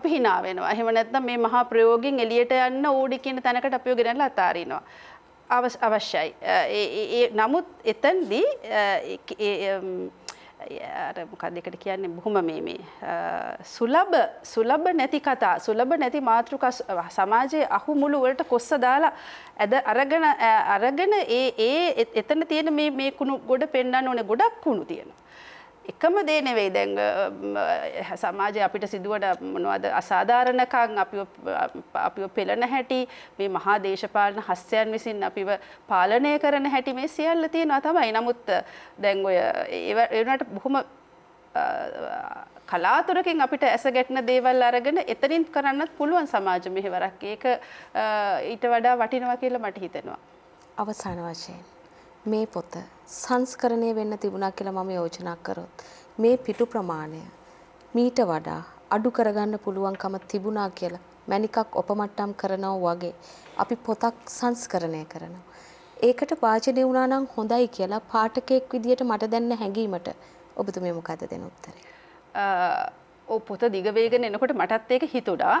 අපි hina වෙනවා. එහෙම නැත්නම් මේ මහා ප්‍රයෝගයෙන් එළියට යන්න ඕඩි කියන තැනකට අපිව ගෙනල්ලා අතාරිනවා. අවශ්‍යයි. නමුත් එතෙන්දී අර මොකක්ද ඒකට කියන්නේ බොහොම මේ සුලබ නැති කතා, සුලබ නැති මාතෘකා සමාජයේ අහු මුළු වලට කොස්ස දාලා අරගෙන ඒ එතන තියෙන මේ කුණු ගොඩ පෙන්වන්න ඕනේ. ගොඩක් කුණු තියෙනවා. එකම දේ නෙවෙයි දැන් සමාජයේ අපිට සිදුවන මොනවද අසාධාරණකම්, අපිව පෙළන හැටි, මේ මහා දේශපාලන හස්තයන් විසින් අපිව පාලනය කරන හැටි, මේ සියල්ල තියෙනවා තමයි. නමුත් දැන් ඔය ඒවට බොහොම කලාතුරකින් අපිට ඇස ගැටෙන දේවල් අරගෙන එතනින් කරන්නත් පුළුවන් සමාජ මෙහෙවරක්. ඒක ඊට වඩා වටිනවා කියලා මට හිතෙනවා. අවසාන වශයෙන් මේ පොත සංස්කරණය වෙන්න තිබුණා කියලා මම යෝජනා කරොත් මේ පිටු ප්‍රමාණය මීට වඩා අඩු කරගන්න පුළුවන්කම තිබුණා කියලා මැනිකක් ඔපමට්ටම් කරනවා වගේ අපි පොතක් සංස්කරණය කරනවා. ඒකට වාචනේ වුණා නම් හොඳයි කියලා පාඨකෙක් විදියට මට දැනෙන හැඟීමට ඔබතුමේ මොකද දෙන උත්තරේ? පොත දිග වේගෙන එනකොට මටත් ඒක හිතුණා.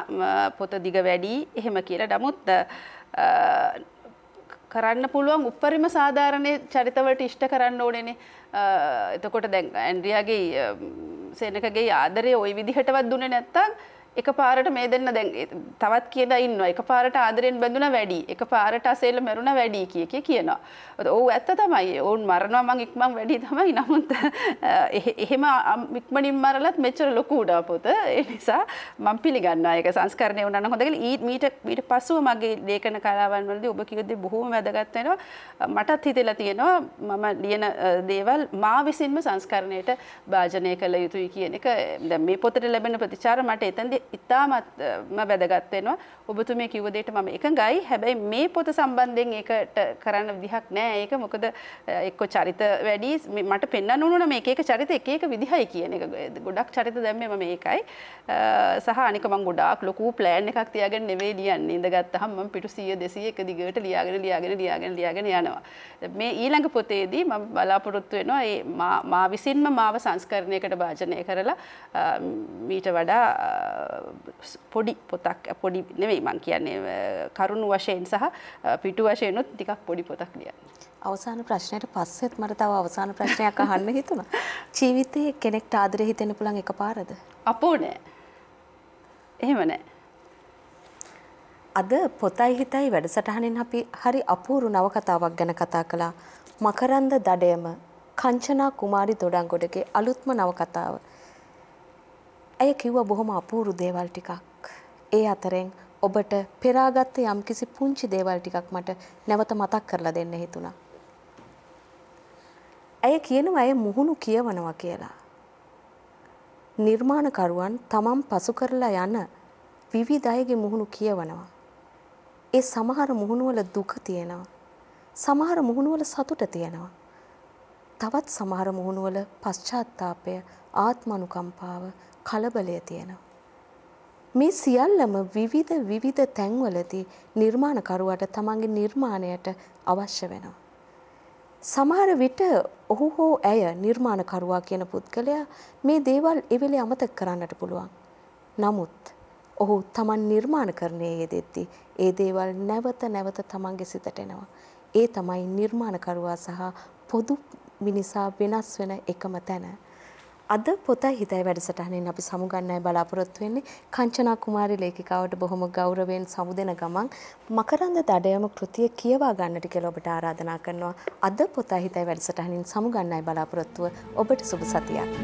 පොත දිග වැඩි එහෙම කියලා. නමුත් කරන්න පුළුවන් උපරිම සාධාරණ චරිතවලට ඉෂ්ට කරන්න ඕනේනේ. එතකොට දැන් ඇන්ඩ්‍රියාගේ සේනකගේ ආදරය ওই විදිහටවත් දුන්නේ නැත්තම් එකපාරට මේ දෙන්න දැන් තවත් කියලා ඉන්නවා. එකපාරට ආදරයෙන් බැඳුණා වැඩි, එකපාරට අසෙල්ල මරුණා වැඩි කිය කියනවා. ඔව් ඇත්ත තමයි. ඔවුන් මරනවා මං ඉක්මන් වැඩි තමයි. නමුත් එහෙම ඉක්මනින් මරලත් මෙච්චර ලොකු උඩා පොත. ඒ නිසා මම පිළිගන්නවා ඒක සංස්කරණය වුණා නම් හොඳ කියලා. ඊට පස්සෙ මගේ ලේඛන කලාවන් වලදී ඔබ කිව්වදේ බොහොම වැදගත් වෙනවා. මටත් හිතෙලා තියෙනවා මම ලියන දේවල් මා විසින්ම සංස්කරණයට භාජනය කළ යුතුයි කියන එක. දැන් මේ පොතට ලැබෙන ප්‍රතිචාර මට එතෙන්දී ඉතාමත්ම වැදගත් වෙනවා. ඔබතුමේ කිව්ව දෙයට මම එකඟයි. හැබැයි මේ පොත සම්බන්ධයෙන් ඒකට කරන්න විදිහක් නැහැ. ඒක මොකද එක්ක චරිත වැඩි මට පෙන්වන්න ඕන නම් එක චරිත එක විදිහයි කියන එක. ගොඩක් චරිත දැම්මේ මම ඒකයි. සහ අනික මම ගොඩාක් ලොකු ප්ලෑන් එකක් තියාගෙන නෙවෙයි ලියන්නේ. ඉඳගත්තාම මම පිටු 100 200 එක දිගට ලියාගෙන යනවා. මේ ඊළඟ පොතේදී මම බලාපොරොත්තු වෙනවා මේ මා විසින්ම මාව සංස්කරණයකට භාජනය කරලා මීට වඩා පොඩි පොතක්, පොඩි නෙවෙයි මං කියන්නේ කරුණු වශයෙන් සහ පිටු වශයෙන් උත් ටිකක් පොඩි පොතක් ලියන්න. අවසාන ප්‍රශ්නයට පස්සෙත් මට තව අවසාන ප්‍රශ්නයක් අහන්න හිතුණා. ජීවිතේ කෙනෙක්ට ආදරේ හිතෙන්න පුළුවන් එකපාරද? අපෝ නෑ. එහෙම නෑ. අද පොතයි හිතයි වැඩසටහනෙන් අපි හරි අපූර්ව නවකතාවක් ගැන කතා කළා. මකරන්ද දඩයම කංචනා කුමාරි දොඩංගොඩගේ අලුත්ම නවකතාව. ඇය කිව්ව බොහොම අපූරු දේවල් ටිකක්. ඒ අතරෙන් ඔබට පෙරාගත්ත යම්කිසි පුංචි දේවල් ටිකක් මට නැවත මතක් කරලා දෙන්න හිතුණා. ඇය කියනවා ඇය මුහුණු කියවනවා කියලා. නිර්මාණකරුවන් තමන් පසු කරලා යන විවිධ අයගේ මුහුණු කියවනවා. ඒ සමහර මුහුණු වල දුක තියෙනවා. සමහර මුහුණු වල සතුට තියෙනවා. තවත් සමහර මුහුණු වල පශ්චාත්තාපය, ආත්මනුකම්පාව, කලබලය තියෙනවා. මේ සියල්ලම විවිධ තැන්වලදී නිර්මාණකරුවාට තමන්ගේ නිර්මාණයට අවශ්‍ය වෙනවා. සමහර විට ඔහු හෝ ඇය නිර්මාණකරුවා කියන පුද්ගලයා මේ දේවල් එවෙලේ අමතක කරන්නට පුළුවන්. නමුත් ඔහු තමන් නිර්මාණ කරන්නේ යෙදෙද්දී ඒ දේවල් නැවත තමන්ගේ සිතට එනවා. ඒ තමයි නිර්මාණකරුවා සහ පොදු මිනිසා වෙනස් වෙන එකම තැන. අද පොත හිතේ වැඩසටහනෙන් අපි සමුගන්නයි බලාපොරොත්තු වෙන්නේ. කංචනා කුමාරි ලේඛිකාවට බොහොම ගෞරවයෙන් සමුදෙන ගමන් මකරන්ද දඩයම කෘතිය කියවා ගන්නට කියලා ඔබට ආරාධනා කරනවා. අද පොත හිතේ වැඩසටහනින් සමුගන්නයි බලාපොරොත්තුව. ඔබට සුබ සතියක්.